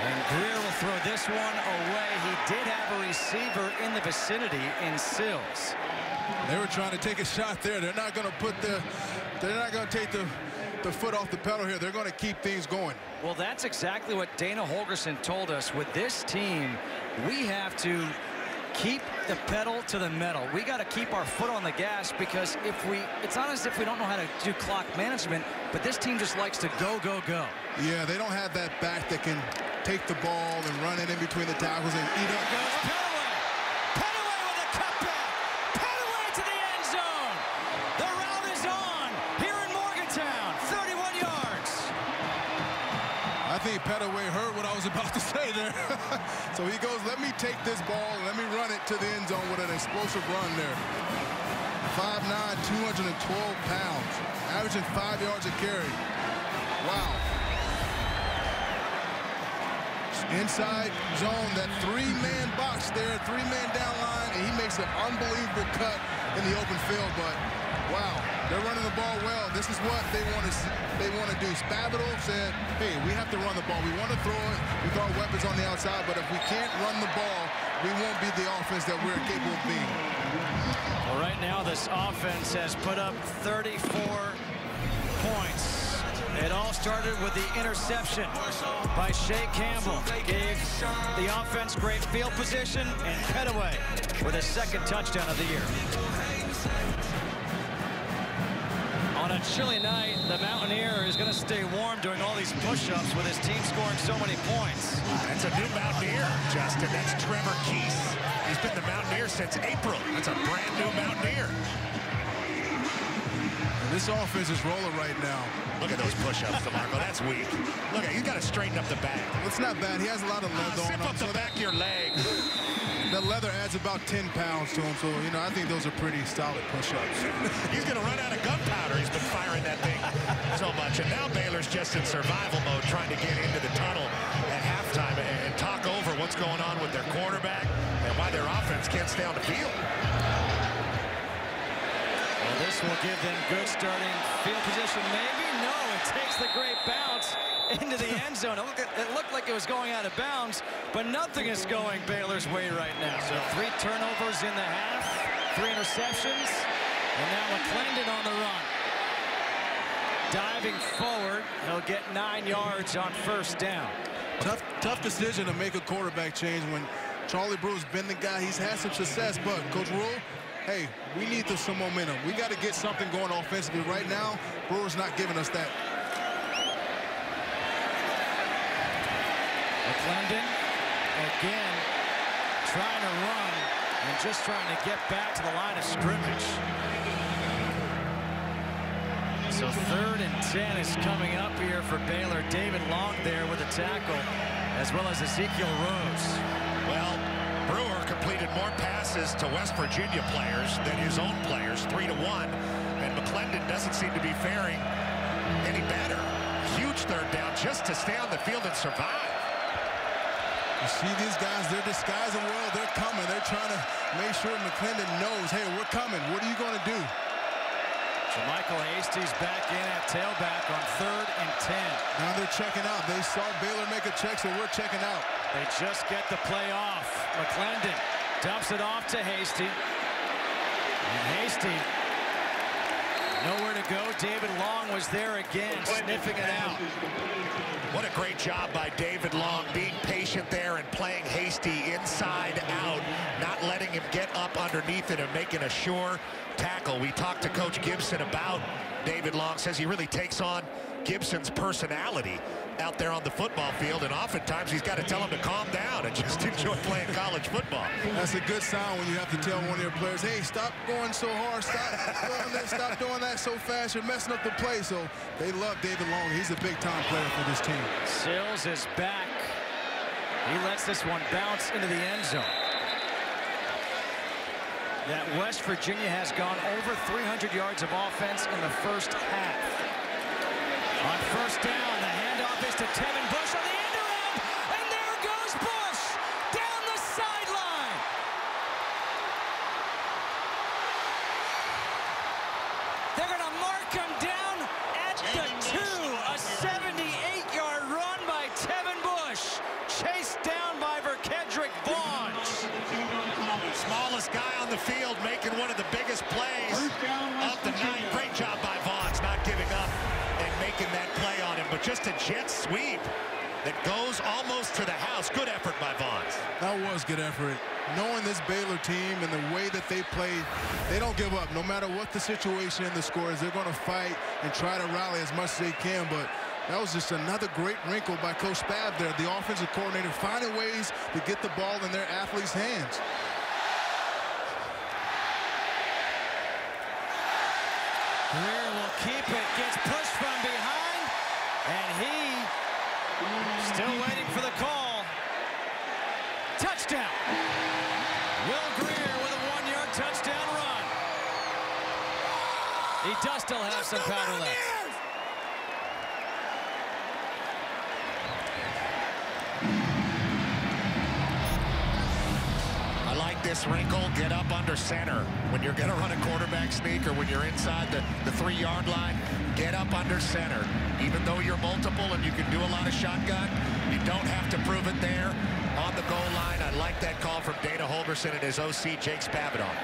And Grier will throw this one away. He did have a receiver in the vicinity in Sills. They were trying to take a shot there. They're not going to take the foot off the pedal here. They're going to keep things going. Well, that's exactly what Dana Holgorsen told us. With this team, we have to keep the pedal to the metal. We got to keep our foot on the gas, because it's not as if we don't know how to do clock management, but this team just likes to go, go, go. Yeah, they don't have that back that can take the ball and run it in between the tackles and eat up. Petaway with a cutback. Petaway to the end zone. The route is on here in Morgantown. 31 yards. I think Petaway heard what I was about to say there. So he goes, let me take this ball, let me run it to the end zone with an explosive run there. 5'9", 212 pounds, averaging 5 yards a carry. Wow. inside zone, that three-man box there, three-man down line, and he makes an unbelievable cut in the open field. But wow, they're running the ball well. This is what they want to do. Spavital said, hey, we have to run the ball. We want to throw it with our weapons on the outside, but if we can't run the ball, we won't be the offense that we're capable of being. Well, right now this offense has put up 34 points. It all started with the interception by Shea Campbell. Gave the offense great field position, and Pettaway with a second touchdown of the year. On a chilly night, the Mountaineer is going to stay warm doing all these push-ups with his team scoring so many points. That's a new Mountaineer, Justin. That's Trevor Keese. He's been the Mountaineer since April. That's a brand new Mountaineer. This offense is rolling right now. Look at those push-ups, DeMarco. That's weak. Look at, you got to straighten up the back. It's not bad. He has a lot of leather on him. Zip up the back of your leg. The leather adds about 10 pounds to him, so, you know, I think those are pretty solid push-ups. He's going to run out of gunpowder. He's been firing that thing so much. And now Baylor's just in survival mode, trying to get into the tunnel at halftime and talk over what's going on with their quarterback and why their offense can't stay on the field. This will give them good starting field position. Maybe? No, it takes the great bounce into the end zone. It looked like it was going out of bounds, but nothing is going Baylor's way right now. So 3 turnovers in the half, 3 interceptions, and now McClendon on the run. Diving forward, he'll get 9 yards on first down. Tough decision to make a quarterback change when Charlie Brewer's been the guy. He's had some success, but Coach Rhule, hey, we need some momentum. We got to get something going offensively. Right now, Brewer's not giving us that. McClendon, again, trying to run and just trying to get back to the line of scrimmage. So 3rd and 10 is coming up here for Baylor. David Long there with a tackle, as well as Ezekiel Rose. Well, Brewer completed more passes to West Virginia players than his own players, 3-1, and McClendon doesn't seem to be faring any better. Huge 3rd down just to stay on the field and survive. You see these guys, they're disguising well, they're coming. They're trying to make sure McClendon knows, hey, we're coming. What are you going to do? Jermichael Hasty's back in at tailback on 3rd and 10. Now they're checking out. They saw Baylor make a check, so we're checking out. They just get the play off. McClendon dumps it off to Hasty. And Hasty, nowhere to go. David Long was there again, sniffing it out. What a great job by David Long, being patient there and playing Hasty inside out, not letting him get up underneath it and making a sure tackle. We talked to Coach Gibson about David Long, says he really takes on Gibson's personality out there on the football field, and oftentimes he's got to tell him to calm down and just enjoy playing college football. That's a good sign when you have to tell one of your players, hey, stop going so hard, stop doing that so fast, you're messing up the play. So they love David Long. He's a big-time player for this team. Sills is back. He lets this one bounce into the end zone. That West Virginia has gone over 300 yards of offense in the first half. On first down, the handoff is to Tevin Bush on the end around, and there goes Bush down the sideline. They're going to mark him down at the 2. A 78-yard run by Tevin Bush, chased down by Verkedrick Vaughn. Smallest guy on the field making one of the biggest plays of the night. Great job by Vaughn's, not giving up. Making that play on him, but just a jet sweep that goes almost to the house. Good effort by Vaughns. That was good effort. Knowing this Baylor team and the way that they played, they don't give up. No matter what the situation and the score is, they're going to fight and try to rally as much as they can, but that was just another great wrinkle by Coach Spav there, the offensive coordinator, finding ways to get the ball in their athletes' hands. Greer will keep it, gets pushed from behind, and he still waiting for the call. Touchdown! Will Grier with a 1-yard touchdown run. He does still have some powder left. this wrinkle, get up under center. When you're going to run a quarterback sneak or when you're inside the 3-yard line, get up under center. Even though you're multiple and you can do a lot of shotgun, you don't have to prove it there on the goal line. I like that call from Dana Holgorsen and his OC, Jake Spavidoff.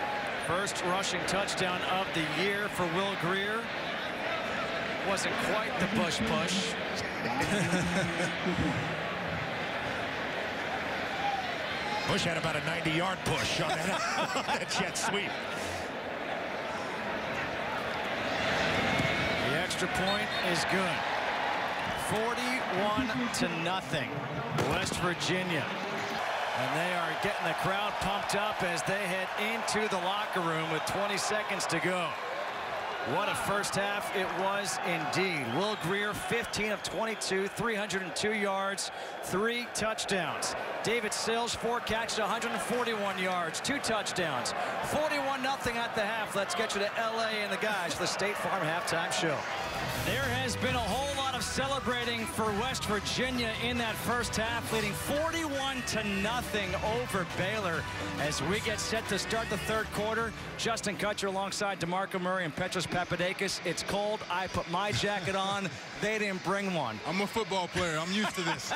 First rushing touchdown of the year for Will Grier. Wasn't quite the Bush push. Bush had about a 90-yard push on that jet sweep. The extra point is good. 41-0, West Virginia. And they are getting the crowd pumped up as they head into the locker room with 20 seconds to go. What a first half it was indeed. Will Grier, 15 of 22, 302 yards, 3 touchdowns. David Sills, 4 catches, 141 yards, 2 touchdowns. 41-0 at the half. Let's get you to LA and the guys for the State Farm Halftime Show. There has been a whole lot of celebrating for West Virginia in that first half, leading 41-0 over Baylor. As we get set to start the third quarter, Justin Kutcher alongside DeMarco Murray and Petros Papadakis. It's cold. I put my jacket on. They didn't bring one. I'm a football player. I'm used to this.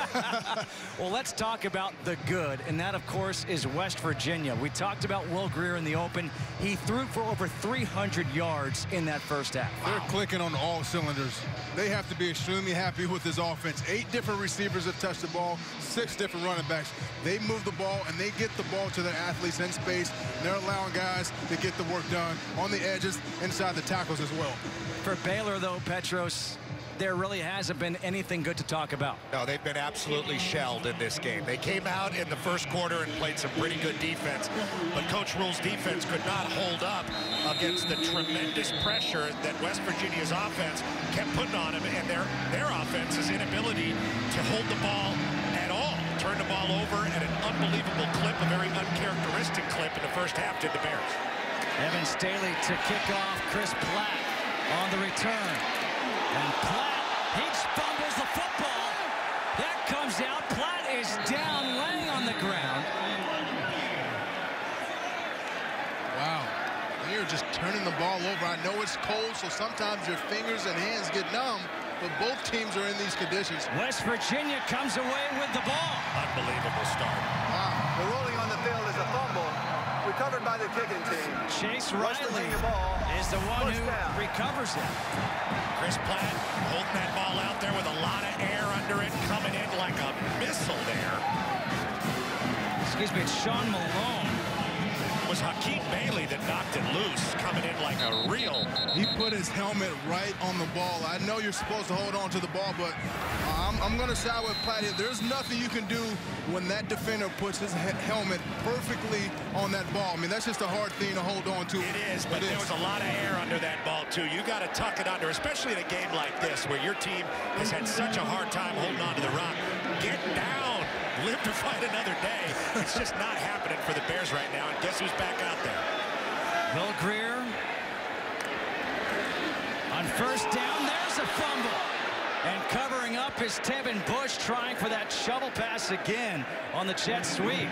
Well, let's talk about the good, and that, of course, is West Virginia. We talked about Will Grier in the open. He threw for over 300 yards in that first half. Wow. They're clicking on all cylinders. They have to be extremely happy with this offense. 8 different receivers have touched the ball, 6 different running backs. They move the ball, and they get the ball to their athletes in space. They're allowing guys to get the work done on the edges, inside the tackles as well. For Baylor, though, Petros, there really hasn't been anything good to talk about. No, they've been absolutely shelled in this game. They came out in the first quarter and played some pretty good defense, but Coach Rhule's defense could not hold up against the tremendous pressure that West Virginia's offense kept putting on them, and their offense's inability to hold the ball at all. Turned the ball over at an unbelievable clip, a very uncharacteristic clip in the first half did the Bears. Evan Staley to kick off, Chris Platt on the return. And Platt, he fumbles the football. That comes out. Platt is down, laying on the ground. Wow. They are just turning the ball over. I know it's cold, so sometimes your fingers and hands get numb, but both teams are in these conditions. West Virginia comes away with the ball. Unbelievable start. Wow. The rolling on the field is a fumble recovered by the kicking team. Chase Riley is the one who recovers it. Chris Platt holding that ball out there with a lot of air under it, coming in like a missile there. Excuse me, it's Sean Malone. It was Hakeem Bailey that knocked it loose, coming in like a real. He put his helmet right on the ball. I know you're supposed to hold on to the ball, but I'm going to side with Platt here. There's nothing you can do when that defender puts his helmet perfectly on that ball. I mean, that's just a hard thing to hold on to. It is, but there was a lot of air under that ball, too. You got to tuck it under, especially in a game like this where your team has had such a hard time holding on to the rock. Get down. Live to fight another day. It's just not happening for the Bears right now, and guess who's back out there? Will Grier. On first down, there's a fumble. And covering up is Tevin Bush, trying for that shovel pass again on the jet sweep.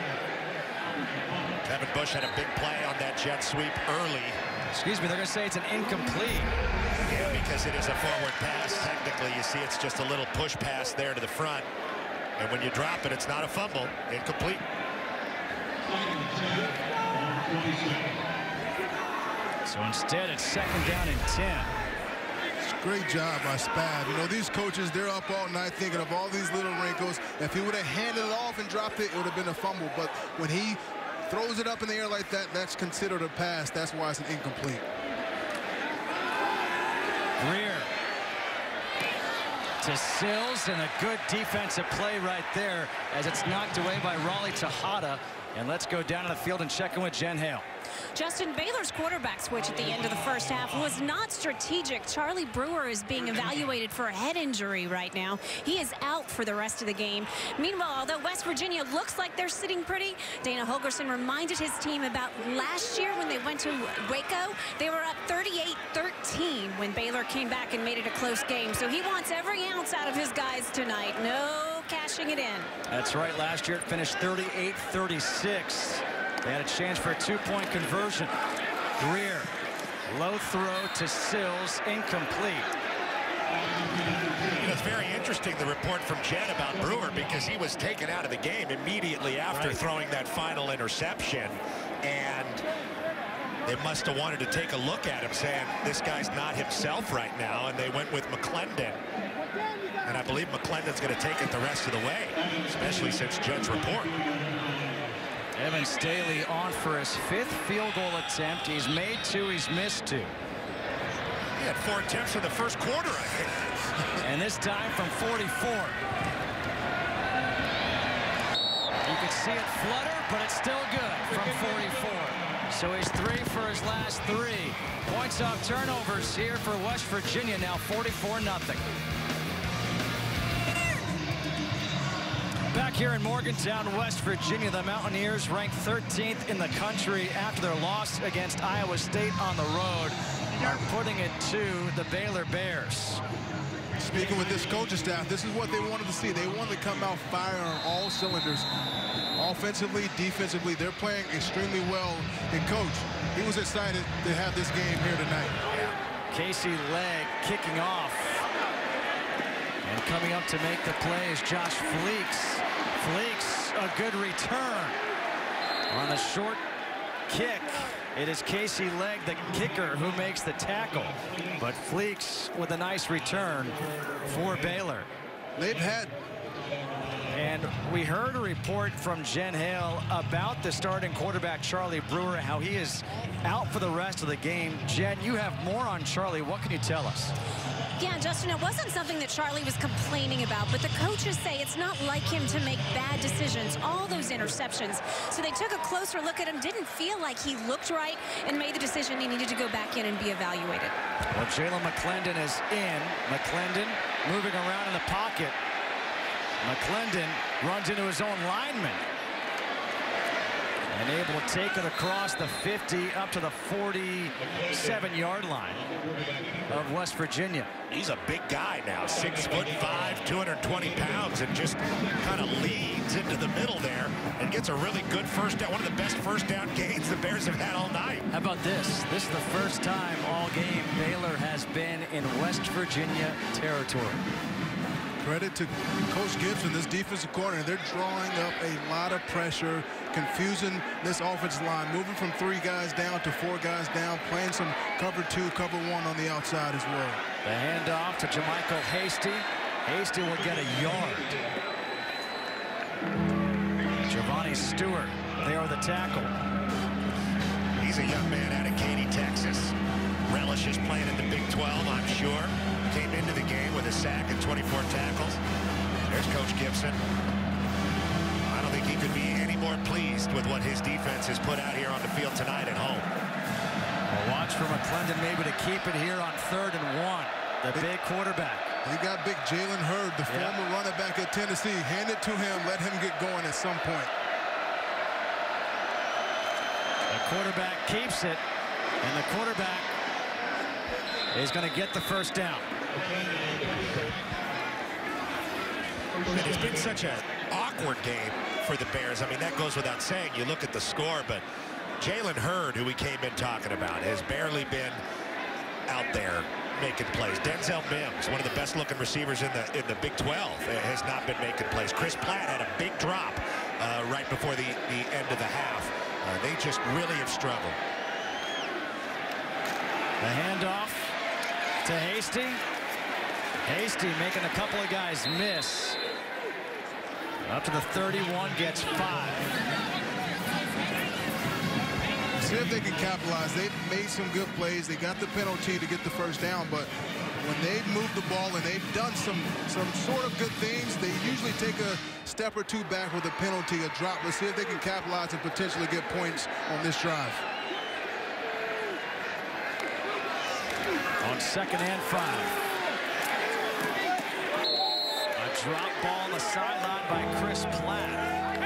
Tevin Bush had a big play on that jet sweep early. Excuse me, they're going to say it's an incomplete. Yeah, because it is a forward pass. Technically, you see it's just a little push pass there to the front. And when you drop it, it's not a fumble. Incomplete. So instead, it's 2nd down and 10. Great job by Spav. You know, these coaches, they're up all night thinking of all these little wrinkles. If he would have handed it off and dropped it, it would have been a fumble. But when he throws it up in the air like that, that's considered a pass. That's why it's an incomplete. Grier to Sills, and a good defensive play right there as it's knocked away by Raleigh Tejada. And let's go down to the field and check in with Jen Hale. Justin, Baylor's quarterback switch at the end of the first half was not strategic. Charlie Brewer is being evaluated for a head injury right now. He is out for the rest of the game. Meanwhile, although West Virginia looks like they're sitting pretty, Dana Holgorsen reminded his team about last year when they went to Waco. They were up 38-13 when Baylor came back and made it a close game. So he wants every ounce out of his guys tonight. No cashing it in. That's right. Last year it finished 38-36. They had a chance for a two-point conversion. Grier, low throw to Sills, incomplete. You know, it's very interesting, the report from Jen about Brewer, because he was taken out of the game immediately after throwing that final interception. And they must have wanted to take a look at him, saying, this guy's not himself right now, and they went with McClendon. And I believe McClendon's going to take it the rest of the way, especially since Jen's report. Evan Staley on for his 5th field goal attempt. He's made 2, he's missed 2. He had 4 attempts in the first quarter, I think. And this time from 44. You can see it flutter, but it's still good from 44. So he's 3 for his last 3. Points off turnovers here for West Virginia, now 44-0. Back here in Morgantown, West Virginia, the Mountaineers ranked 13th in the country after their loss against Iowa State on the road, are putting it to the Baylor Bears. Speaking with this coaching staff, this is what they wanted to see. They wanted to come out firing on all cylinders. Offensively, defensively, they're playing extremely well. And coach, he was excited to have this game here tonight. Yeah. Casey Legg kicking off. And coming up to make the play is Josh Fleeks. Fleeks, a good return on the short kick. It is Casey Legg, the kicker, who makes the tackle. But Fleeks with a nice return for Baylor. They've had. And we heard a report from Jen Hale about the starting quarterback, Charlie Brewer, how he is out for the rest of the game. Jen, you have more on Charlie. What can you tell us? Yeah, Justin, it wasn't something that Charlie was complaining about, but the coaches say it's not like him to make bad decisions, all those interceptions. So they took a closer look at him, didn't feel like he looked right, and made the decision he needed to go back in and be evaluated. Well, Jaylen McClendon is in. McClendon moving around in the pocket. McClendon runs into his own lineman and able to take it across the 50 up to the 47-yard line of West Virginia. He's a big guy now, 6'5", 220 pounds, and just kind of leads into the middle there and gets a really good first down, one of the best first down gains the Bears have had all night. How about this? This is the first time all game Baylor has been in West Virginia territory. Credit to Coach Gibson, this defensive coordinator. They're drawing up a lot of pressure, confusing this offensive line, moving from 3 guys down to 4 guys down, playing some cover 2, cover 1 on the outside as well. The handoff to Jermichael Hasty. Hasty will get a yard. Giovanni Stewart, they are the tackle. He's a young man out of Katy, Texas. Relishes playing in the Big 12, I'm sure. Came into the game with a sack and 24 tackles. There's Coach Gibson. I don't think he could be any more pleased with what his defense has put out here on the field tonight at home. Well, watch for McClendon maybe to keep it here on 3rd and 1. The big quarterback. They got big Jalen Hurd, the former running back at Tennessee. Hand it to him, let him get going at some point. The quarterback keeps it, and the quarterback is going to get the first down. It has been such an awkward game for the Bears. I mean, that goes without saying. You look at the score, but Jalen Hurd, who we came in talking about, has barely been out there making plays. Denzel Mims, one of the best-looking receivers in the Big 12, has not been making plays. Chris Platt had a big drop right before the end of the half. They just really have struggled. The handoff to Hasty. Hasty making a couple of guys miss. Up to the 31, gets 5. See if they can capitalize. They've made some good plays. They got the penalty to get the first down, but when they've moved the ball and they've done some sort of good things, they usually take a step or 2 back with a penalty, a drop. Let's see if they can capitalize and potentially get points on this drive. On 2nd and 5. A drop ball on the sideline by Chris Platt.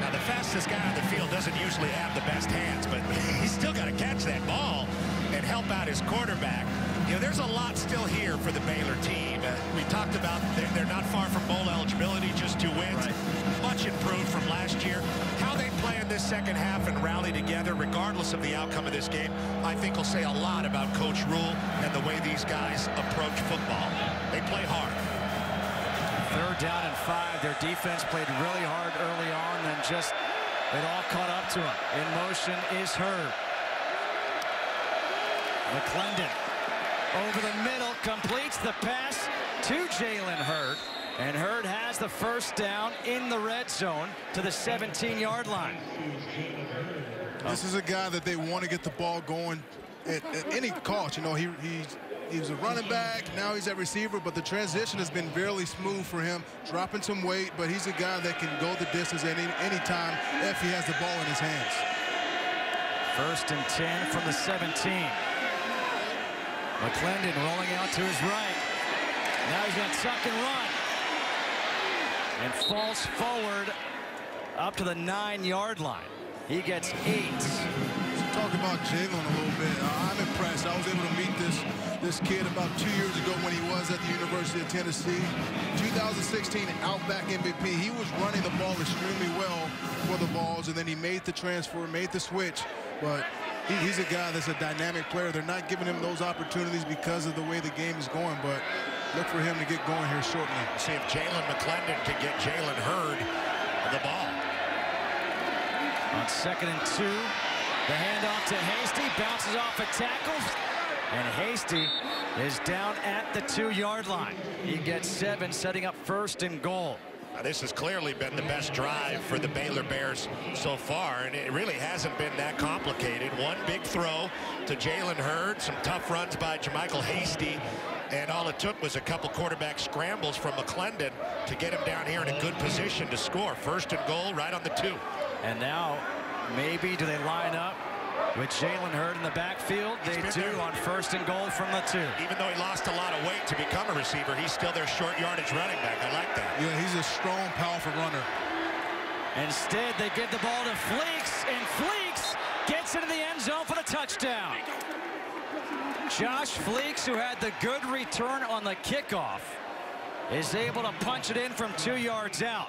Now, the fastest guy on the field doesn't usually have the best hands, but he's still got to catch that ball and help out his quarterback. You know, there's a lot still here for the Baylor team. We talked about they're not far from bowl eligibility, just 2 wins. Right. Much improved from last year. How they play in this second half and rally together, regardless of the outcome of this game, I think will say a lot about Coach Rhule and the way these guys approach football. They play hard. Third down and 5. Their defense played really hard early on, and just it all caught up to them. In motion is Hurd. McClendon over the middle, completes the pass to Jalen Hurd. And Hurd has the first down in the red zone to the 17-yard line. This is a guy that they want to get the ball going at any cost. You know, he was a running back, now he's a receiver, but the transition has been fairly smooth for him, dropping some weight, but he's a guy that can go the distance at any time if he has the ball in his hands. First and 10 from the 17. McClendon rolling out to his right. Now he's going to tuck and run. And falls forward up to the 9-yard line. He gets 8. Let's talk about Jalen a little bit. I'm impressed. I was able to meet this kid about 2 years ago when he was at the University of Tennessee. 2016 Outback MVP. He was running the ball extremely well for the Vols, and then he made the transfer, made the switch. But he's a guy that's a dynamic player. They're not giving him those opportunities because of the way the game is going, but look for him to get going here shortly. See if Jalen McClendon can get Jalen Hurd the ball. On second and 2, the handoff to Hasty, bounces off a tackle, and Hasty is down at the 2-yard line. He gets 7, setting up first and goal. Now, this has clearly been the best drive for the Baylor Bears so far, and it really hasn't been that complicated. One big throw to Jalen Hurd, some tough runs by Jermichael Hasty, and all it took was a couple quarterback scrambles from McClendon to get him down here in a good position to score. First and goal right on the 2. And now, maybe do they line up with Jalen Hurd in the backfield? They do on first and goal from the 2. Even though he lost a lot of weight to become a receiver, he's still their short yardage running back. I like that. Yeah, he's a strong, powerful runner. Instead, they give the ball to Fleeks, and Fleeks gets into the end zone for the touchdown. Josh Fleeks, who had the good return on the kickoff, is able to punch it in from 2 yards out.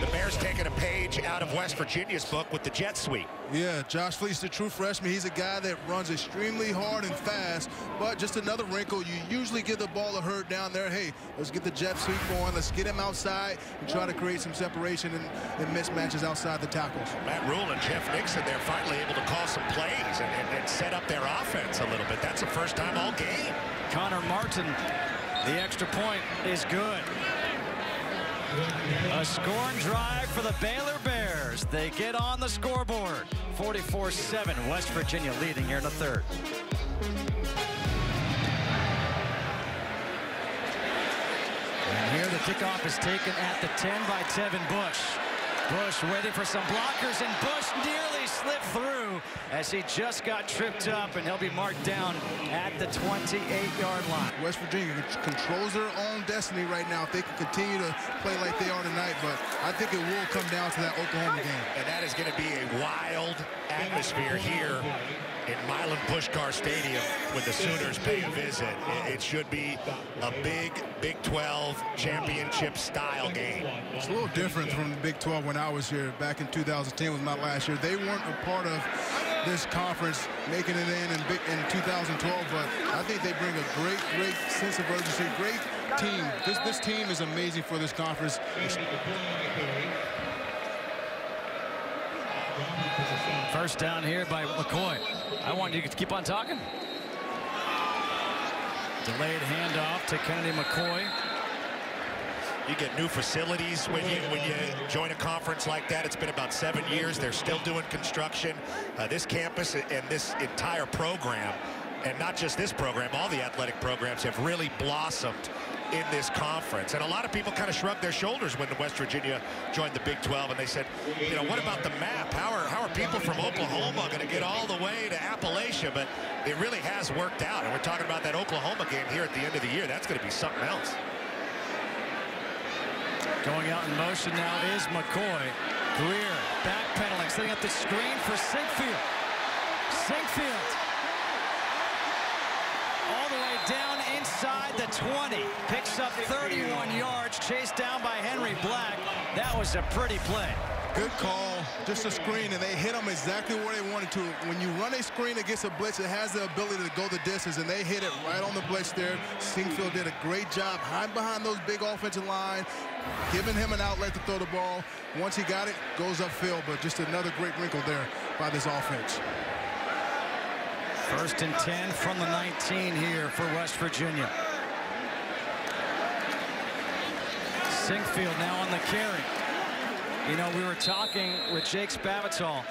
The Bears taking a page out of West Virginia's book with the jet sweep. Yeah, Josh Fleeks, the true freshman, he's a guy that runs extremely hard and fast, but just another wrinkle. You usually get the ball to Hurd down there. Hey, let's get the jet sweep going. Let's get him outside and try to create some separation and mismatches outside the tackles. Matt Rhule and Jeff Nixon, they're finally able to call some plays and set up their offense a little bit. That's the first time all game. Connor Martin, the extra point is good. A scoring drive for the Baylor Bears. They get on the scoreboard. 44-7, West Virginia leading here in the 3rd. And here the kickoff is taken at the 10 by Tevin Bush. Bush waiting for some blockers, and Bush nearly slipped through as he just got tripped up, and he'll be marked down at the 28-yard line. West Virginia controls their own destiny right now if they can continue to play like they are tonight, but I think it will come down to that Oklahoma game. And that is going to be a wild atmosphere here in Milan Pushkar Stadium when the Sooners pay a visit. It should be a big Big 12 championship style game. It's a little different from the Big 12 when I was here back in 2010 was my last year. They weren't a part of this conference making it in 2012, but I think they bring a great sense of urgency, great team. This team is amazing for this conference. First down here by McCoy. I want you to keep on talking. Delayed handoff to Kennedy McCoy. You get new facilities when you join a conference like that. It's been about 7 years. They're still doing construction. This campus and this entire program, and not just this program, all the athletic programs have really blossomed in this conference. And a lot of people kind of shrugged their shoulders when West Virginia joined the Big 12, and they said, you know, what about the map? How are people from Oklahoma going to get all the way to Appalachia? But it really has worked out, and we're talking about that Oklahoma game here at the end of the year. That's going to be something else. Going out in motion now is McCoy. Grier backpedaling, setting up the screen for Sinkfield. Sinkfield all the way down inside the 20. Picks up 31 yards, chased down by Henry Black. That was a pretty play. Good call, just a screen, and they hit them exactly where they wanted to. When you run a screen against a blitz, it has the ability to go the distance, and they hit it right on the blitz there. Sinkfield did a great job hiding behind those big offensive line, giving him an outlet to throw the ball. Once he got it, goes upfield, but just another great wrinkle there by this offense. First and 10 from the 19 here for West Virginia. Sinkfield now on the carry. You know, we were talking with Jake Spavital,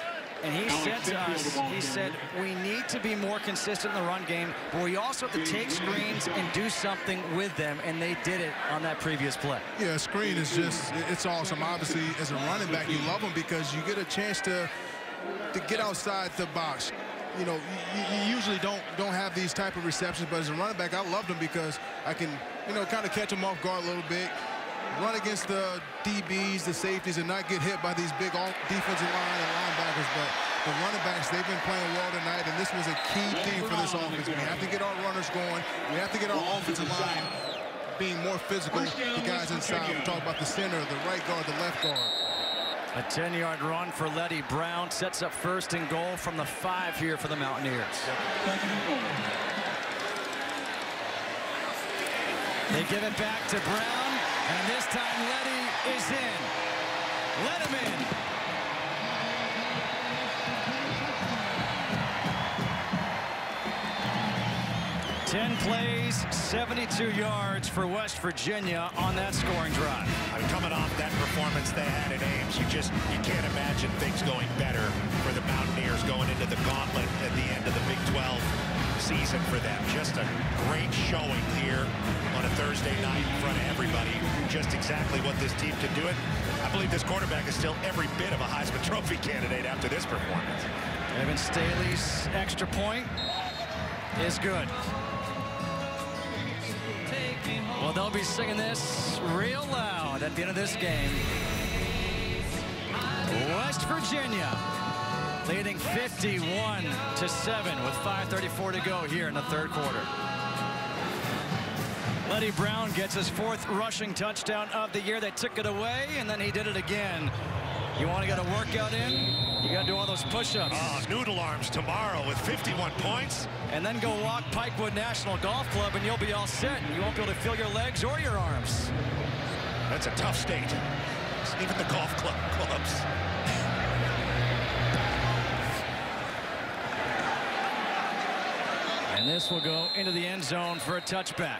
and he said to us, he said, we need to be more consistent in the run game, but we also have to take screens and do something with them, and they did it on that previous play. Yeah, screen is just, it's awesome. Obviously, as a running back, you love them because you get a chance to get outside the box. You know, you usually don't have these type of receptions, but as a running back, I love them because I can, you know, kind of catch them off guard a little bit, run against the DBs, the safeties, and not get hit by these big defensive line and linebackers. But the running backs, they've been playing well tonight, and this was a key thing for this offense. We have to get our runners going. We have to get our offensive line being more physical. The guys inside, we talk about the center, the right guard, the left guard. A 10-yard run for Leddie Brown sets up first and goal from the 5 here for the Mountaineers. They give it back to Brown. And this time, Leddie is in. Let him in. Ten plays, 72 yards for West Virginia on that scoring drive. I'm coming off that performance they had at Ames. You can't imagine things going better for the Mountaineers going into the gauntlet at the end of the Big 12. Season for them. Just a great showing here on a Thursday night in front of everybody. Just exactly what this team can do it. I believe this quarterback is still every bit of a Heisman Trophy candidate after this performance. Evan Staley's extra point is good. Well, they'll be singing this real loud at the end of this game. West Virginia leading 51-7 with 5:34 to go here in the third quarter. Leddie Brown gets his 4th rushing touchdown of the year. They took it away, and then he did it again. You want to get a workout in? You got to do all those push-ups. Noodle arms tomorrow with 51 points. And then go walk Pikewood National Golf Club, and you'll be all set. You won't be able to feel your legs or your arms. That's a tough state. Even the golf clubs. And this will go into the end zone for a touchback.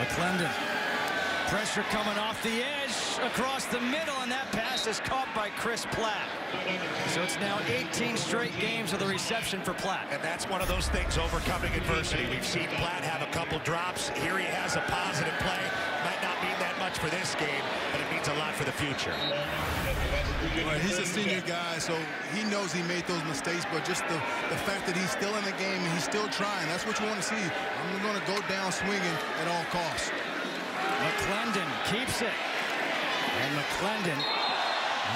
McClendon. Pressure coming off the edge, across the middle, and that pass is caught by Chris Platt. So it's now 18 straight games with a reception for Platt. And that's one of those things, overcoming adversity. We've seen Platt have a couple drops. Here he has a positive play. Might not mean that much for this game, but it means a lot for the future. Well, he's a senior guy, so he knows he made those mistakes, but just the fact that he's still in the game and he's still trying, that's what you want to see. I'm going to go down swinging at all costs. McClendon keeps it. And McClendon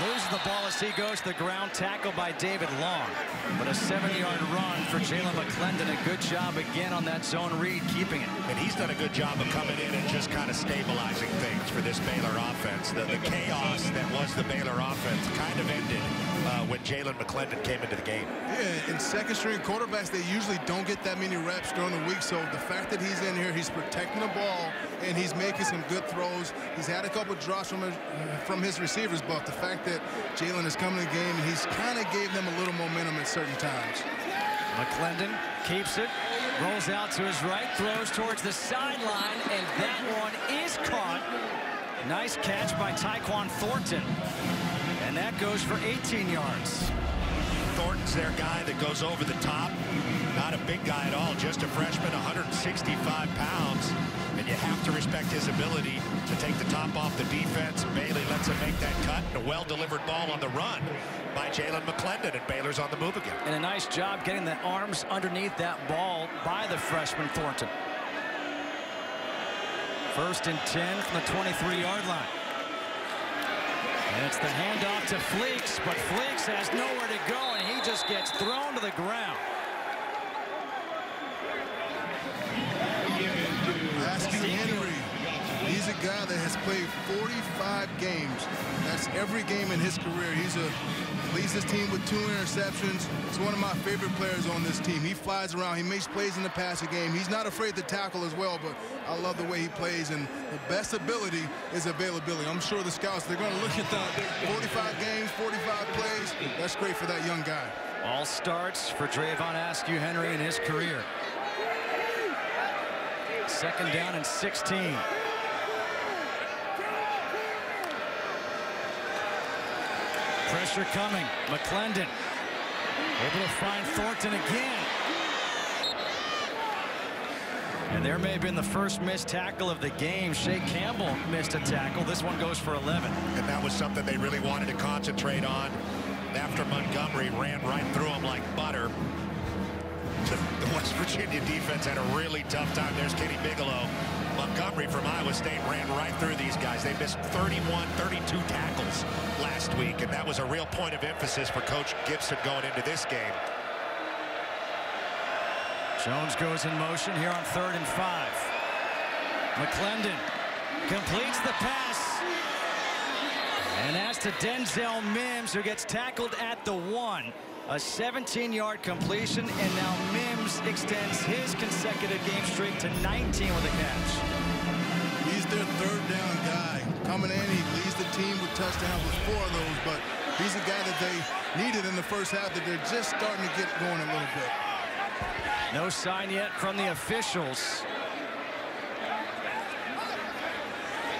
loses the ball as he goes to the ground, tackled by David Long. But a 7-yard run for Jaylen McClendon. A good job again on that zone read, keeping it. And he's done a good job of coming in and just kind of stabilizing things for this Baylor offense. The chaos that was the Baylor offense kind of ended when Jaylen McClendon came into the game. Yeah, and second-string quarterbacks, they usually don't get that many reps during the week, so the fact that he's in here, he's protecting the ball, and he's making some good throws. He's had a couple drops from his receivers, but the fact that Jaylen is coming to the game, and he's kind of gave them a little momentum at certain times. McClendon keeps it, rolls out to his right, throws towards the sideline, and that one is caught. Nice catch by Tyquan Thornton. And that goes for 18 yards. Thornton's their guy that goes over the top. Not a big guy at all, just a freshman, 165 pounds. And you have to respect his ability to take the top off the defense. Bailey lets him make that cut. And a well-delivered ball on the run by Jaylen McClendon, and Baylor's on the move again. And a nice job getting the arms underneath that ball by the freshman Thornton. First and 10 from the 23-yard line. And it's the handoff to Fleeks, but Fleeks has nowhere to go, and he just gets thrown to the ground. Askew-Henry, he's a guy that has played 45 games. That's every game in his career. Leads his team with 2 interceptions. He's one of my favorite players on this team. He flies around. He makes plays in the passing game. He's not afraid to tackle as well, but I love the way he plays, and the best ability is availability. I'm sure the scouts, they're going to look at that. 45 games, 45 plays. That's great for that young guy. All starts for Dravon Askew-Henry in his career. 2nd down and 16. Pressure coming. McClendon able to find Thornton again. And there may have been the first missed tackle of the game. Shea Campbell missed a tackle. This one goes for 11. And that was something they really wanted to concentrate on after Montgomery ran right through him like butter. The West Virginia defense had a really tough time. There's Kenny Bigelow. Montgomery from Iowa State ran right through these guys. They missed 31, 32 tackles last week, and that was a real point of emphasis for Coach Gibson going into this game. Jones goes in motion here on 3rd and 5. McClendon completes the pass. And that's to Denzel Mims, who gets tackled at the 1. A 17-yard completion, and now Mims extends his consecutive game streak to 19 with a catch. He's their 3rd down guy. Coming in, he leads the team with touchdowns with 4 of those, but he's a guy that they needed in the first half that they're just starting to get going a little bit. No sign yet from the officials.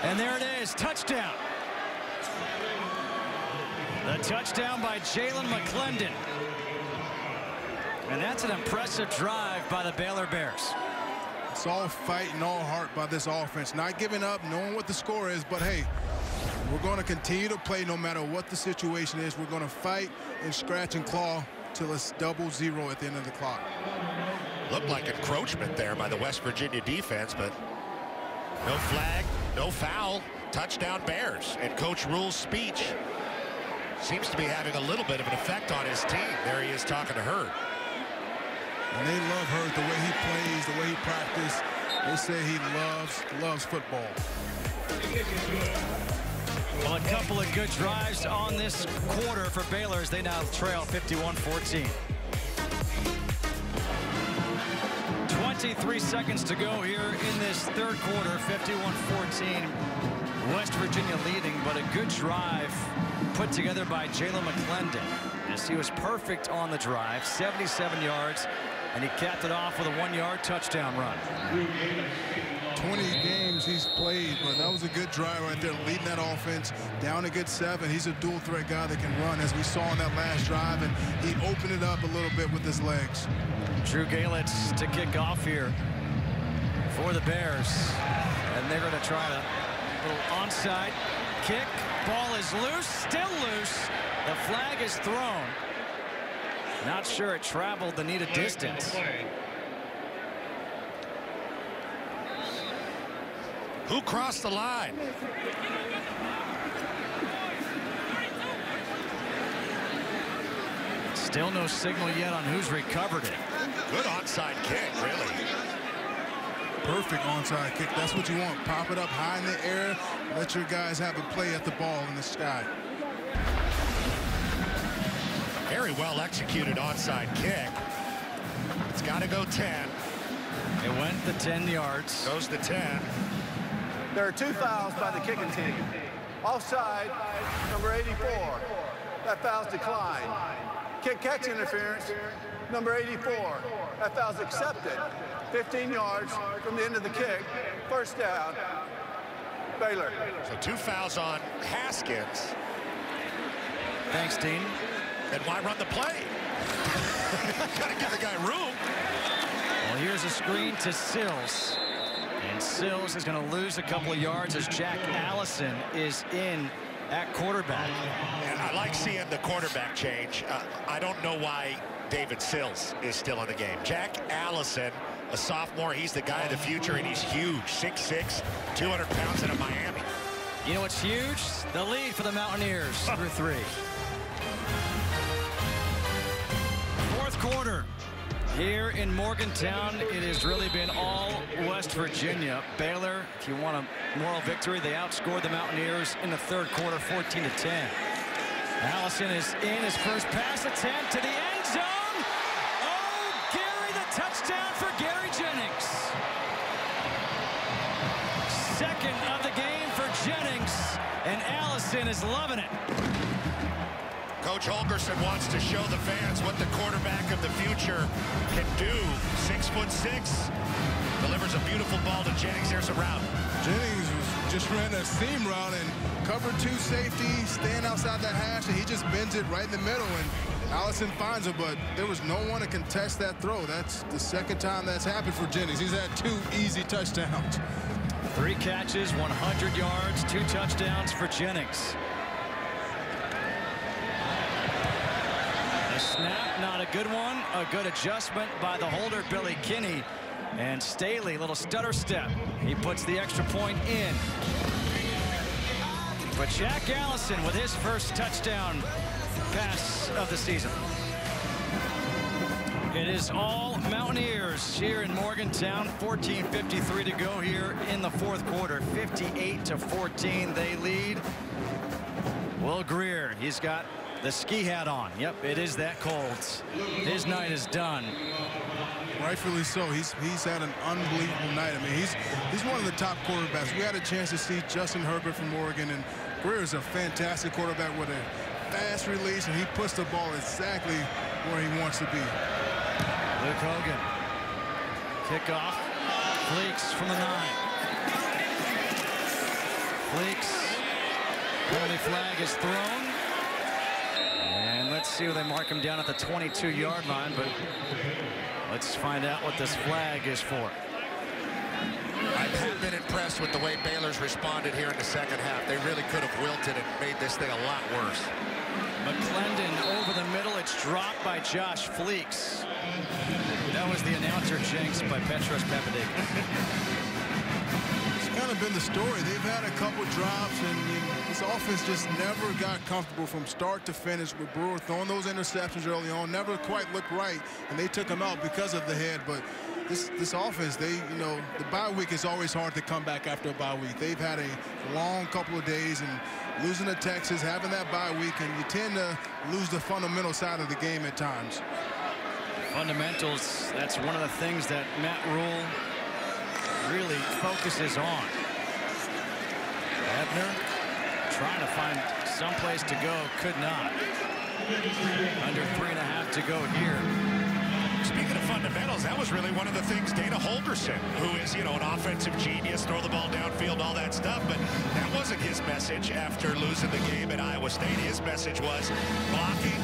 And there it is, touchdown. The touchdown by Jaylen McClendon. And that's an impressive drive by the Baylor Bears. It's all fight and all heart by this offense. Not giving up, knowing what the score is, but hey, we're going to continue to play no matter what the situation is. We're going to fight and scratch and claw till it's 0-0 at the end of the clock. Looked like encroachment there by the West Virginia defense, but no flag, no foul, touchdown Bears. And Coach Rhule's speech seems to be having a little bit of an effect on his team. There he is talking to Hurd. And they love Hurd, the way he plays, the way he practices. They say he loves football. Well, a couple of good drives on this quarter for Baylor as they now trail 51-14. 23 seconds to go here in this 3rd quarter, 51-14. West Virginia leading, but a good drive put together by Jaylen McClendon. Yes, he was perfect on the drive, 77 yards, and he capped it off with a 1-yard touchdown run. 20 games he's played, but that was a good drive right there, leading that offense down a good 7. He's a dual threat guy that can run, as we saw in that last drive, and he opened it up a little bit with his legs. Drew Galitz to kick off here for the Bears, and they're going to try a little onside kick. Ball is loose, still loose. The flag is thrown. Not sure it traveled the needed distance. Who crossed the line? Still no signal yet on who's recovered it. Good onside kick, really. Perfect onside kick. That's what you want. Pop it up high in the air. Let your guys have a play at the ball in the sky. Very well executed onside kick. It's got to go 10. It went the 10 yards. Goes to 10. There are 2 fouls by the kicking team. Offside, number 84. That foul's declined. Kick catch interference, number 84. That foul's accepted. 15 yards from the end of the kick. 1st down, Baylor. So 2 fouls on Haskins. Thanks, Dean. And why run the play? Gotta give the guy room. Well, here's a screen to Sills. And Sills is going to lose a couple of yards as Jack Allison is in at quarterback. And I like seeing the quarterback change. I don't know why David Sills is still in the game. Jack Allison, a sophomore, he's the guy of the future, and he's huge. 6'6", 200 pounds out of Miami. You know what's huge? The lead for the Mountaineers through 3. 4th quarter, Here in Morgantown, it has really been all West Virginia. Baylor, if you want a moral victory, they outscored the Mountaineers in the third quarter, 14-10. Allison is in his first pass attempt to the end zone. Oh, Gary, the touchdown for Gary Jennings. Second of the game for Jennings, and Allison is loving it. Coach Holgorsen wants to show the fans what the quarterback of the future can do. 6'6", delivers a beautiful ball to Jennings. There's a route. Jennings just ran a seam route and covered two safety, staying outside the hash, and he just bends it right in the middle, and Allison finds it, but there was no one to contest that throw. That's the second time that's happened for Jennings. He's had two easy touchdowns. 3 catches, 100 yards, 2 touchdowns for Jennings. Snap, not a good one. A good adjustment by the holder, Billy Kinney. And Staley, little stutter step. He puts the extra point in. But Jack Allison with his first touchdown pass of the season. It is all Mountaineers here in Morgantown. 14:53 to go here in the fourth quarter. 58-14, they lead. Will Grier, he's got the ski hat on. Yep, it is that cold. His night is done. Rightfully so. He's had an unbelievable night. I mean, he's one of the top quarterbacks. We had a chance to see Justin Herbert from Oregon, and Grier is a fantastic quarterback with a fast release, and he puts the ball exactly where he wants to be. Luke Hogan. Kickoff. Fleeks from the 9. Fleeks. Penalty flag is thrown. And let's see where they mark him down at the 22-yard line, but let's find out what this flag is for. I've been impressed with the way Baylor's responded here in the second half. They really could have wilted and made this thing a lot worse. McClendon over the middle. It's dropped by Josh Fleeks. That was the announcer jinx by Petros Papadakis. Kind of been the story. They've had a couple drops, and this offense just never got comfortable from start to finish, with Brewer throwing those interceptions early on. Never quite looked right, and they took him out because of the head. But this offense, the bye week is always hard to come back after a bye week. They've had a long couple of days, and losing to Texas, having that bye week, and you tend to lose the fundamental side of the game at times. Fundamentals, that's one of the things that Matt Rhule really focuses on. Ebner trying to find some place to go, could not. Under 3.5 to go here. Speaking of fundamentals, that was really one of the things Dana Holgorsen, who is, an offensive genius, throw the ball downfield, all that stuff, but that wasn't his message after losing the game at Iowa State. His message was blocking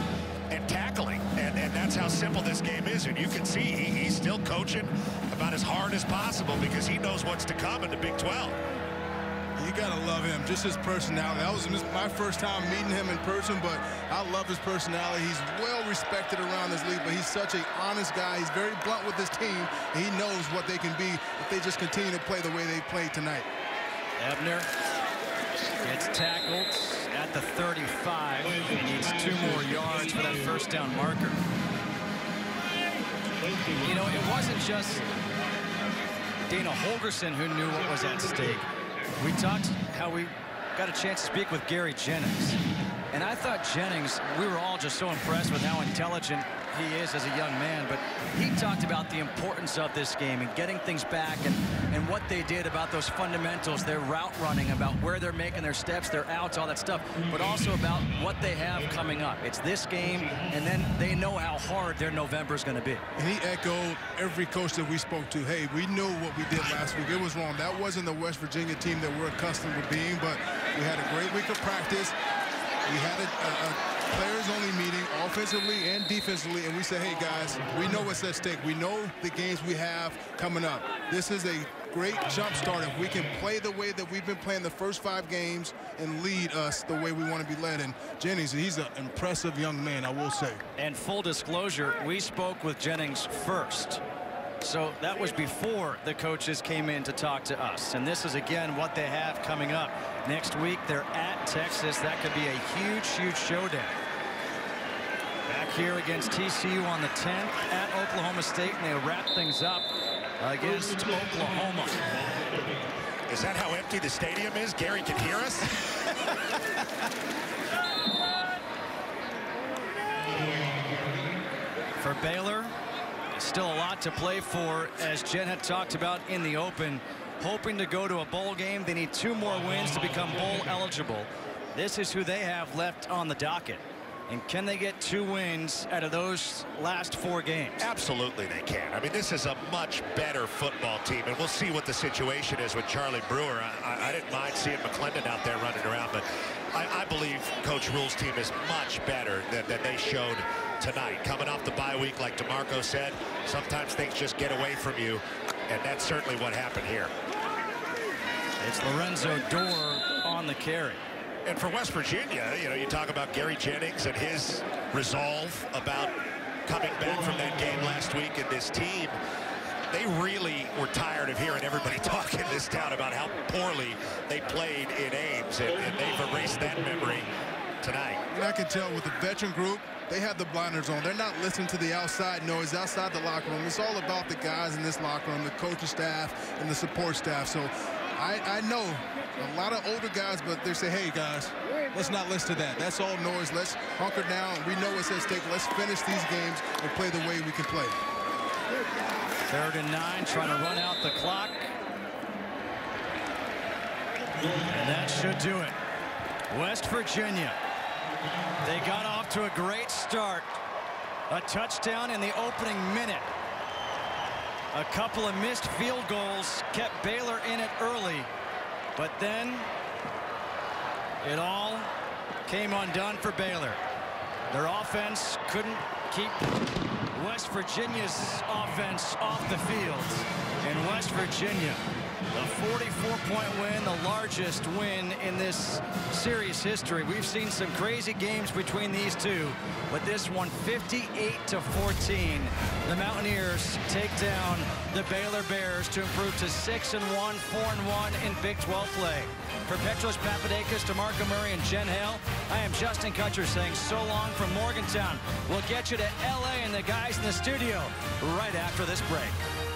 and tackling, and that's how simple this game is. And you can see he's still coaching about as hard as possible because he knows what's to come in the Big 12. You gotta love him, just his personality. That was my first time meeting him in person, but I love his personality. He's well respected around this league, but he's such an honest guy. He's very blunt with his team, and he knows what they can be if they just continue to play the way they played tonight. Ebner gets tackled at the 35. He needs 2 more yards for that first down marker. It wasn't just Dana Holgorsen who knew what was at stake. We talked how we got a chance to speak with Gary Jennings. And I thought Jennings, we were all just so impressed with how intelligent he is as a young man, but he talked about the importance of this game and getting things back, and what they did about those fundamentals, their route running, about where they're making their steps, their outs, all that stuff, but also about what they have coming up. It's this game, and then they know how hard their November is going to be. And he echoed every coach that we spoke to. Hey, we knew what we did last week. It was wrong. That wasn't the West Virginia team that we're accustomed to being, but we had a great week of practice. We had a players-only meeting, offensively and defensively, and we said, hey, guys, we know what's at stake. We know the games we have coming up. This is a great jump start. If we can play the way that we've been playing the first 5 games and lead us the way we want to be led. And Jennings, he's an impressive young man, I will say. And full disclosure, we spoke with Jennings first. So that was before the coaches came in to talk to us. And this is, again, what they have coming up. Next week, they're at Texas. That could be a huge, huge showdown. Back here against TCU on the 10th at Oklahoma State, and they wrap things up against Oklahoma. Is that how empty the stadium is? Gary can hear us? For Baylor, still a lot to play for, as Jen had talked about in the open. Hoping to go to a bowl game, they need 2 more wins to become bowl eligible. This is who they have left on the docket. And can they get 2 wins out of those last 4 games? Absolutely they can. I mean, this is a much better football team, and we'll see what the situation is with Charlie Brewer. I didn't mind seeing McClendon out there running around, but I believe Coach Rhule's team is much better than they showed tonight. Coming off the bye week, like DeMarco said, sometimes things just get away from you, and that's certainly what happened here. It's Lorenzo Dorr on the carry. And for West Virginia, you know, you talk about Gary Jennings and his resolve about coming back from that game last week, and this team, they really were tired of hearing everybody talk in this town about how poorly they played in Ames, and they've erased that memory tonight. And I can tell with the veteran group, they have the blinders on. They're not listening to the outside noise outside the locker room. It's all about the guys in this locker room, the coaching staff and the support staff. So I know a lot of older guys, but they say, hey, guys, let's not listen to that. That's all noise. Let's hunker down. We know what's at stake. Let's finish these games and play the way we can play. 3rd and 9, trying to run out the clock. And that should do it. West Virginia, they got off to a great start. A touchdown in the opening minute. A couple of missed field goals kept Baylor in it early. But then it all came undone for Baylor. Their offense couldn't keep West Virginia's offense off the field. And West Virginia, a 44-point win, the largest win in this series history. We've seen some crazy games between these two, but this one 58-14. The Mountaineers take down the Baylor Bears to improve to 6-1, 4-1 in Big 12 play. For Petros Papadakis, DeMarco Murray, and Jen Hale, I am Justin Kutcher saying so long from Morgantown. We'll get you to LA and the guys in the studio right after this break.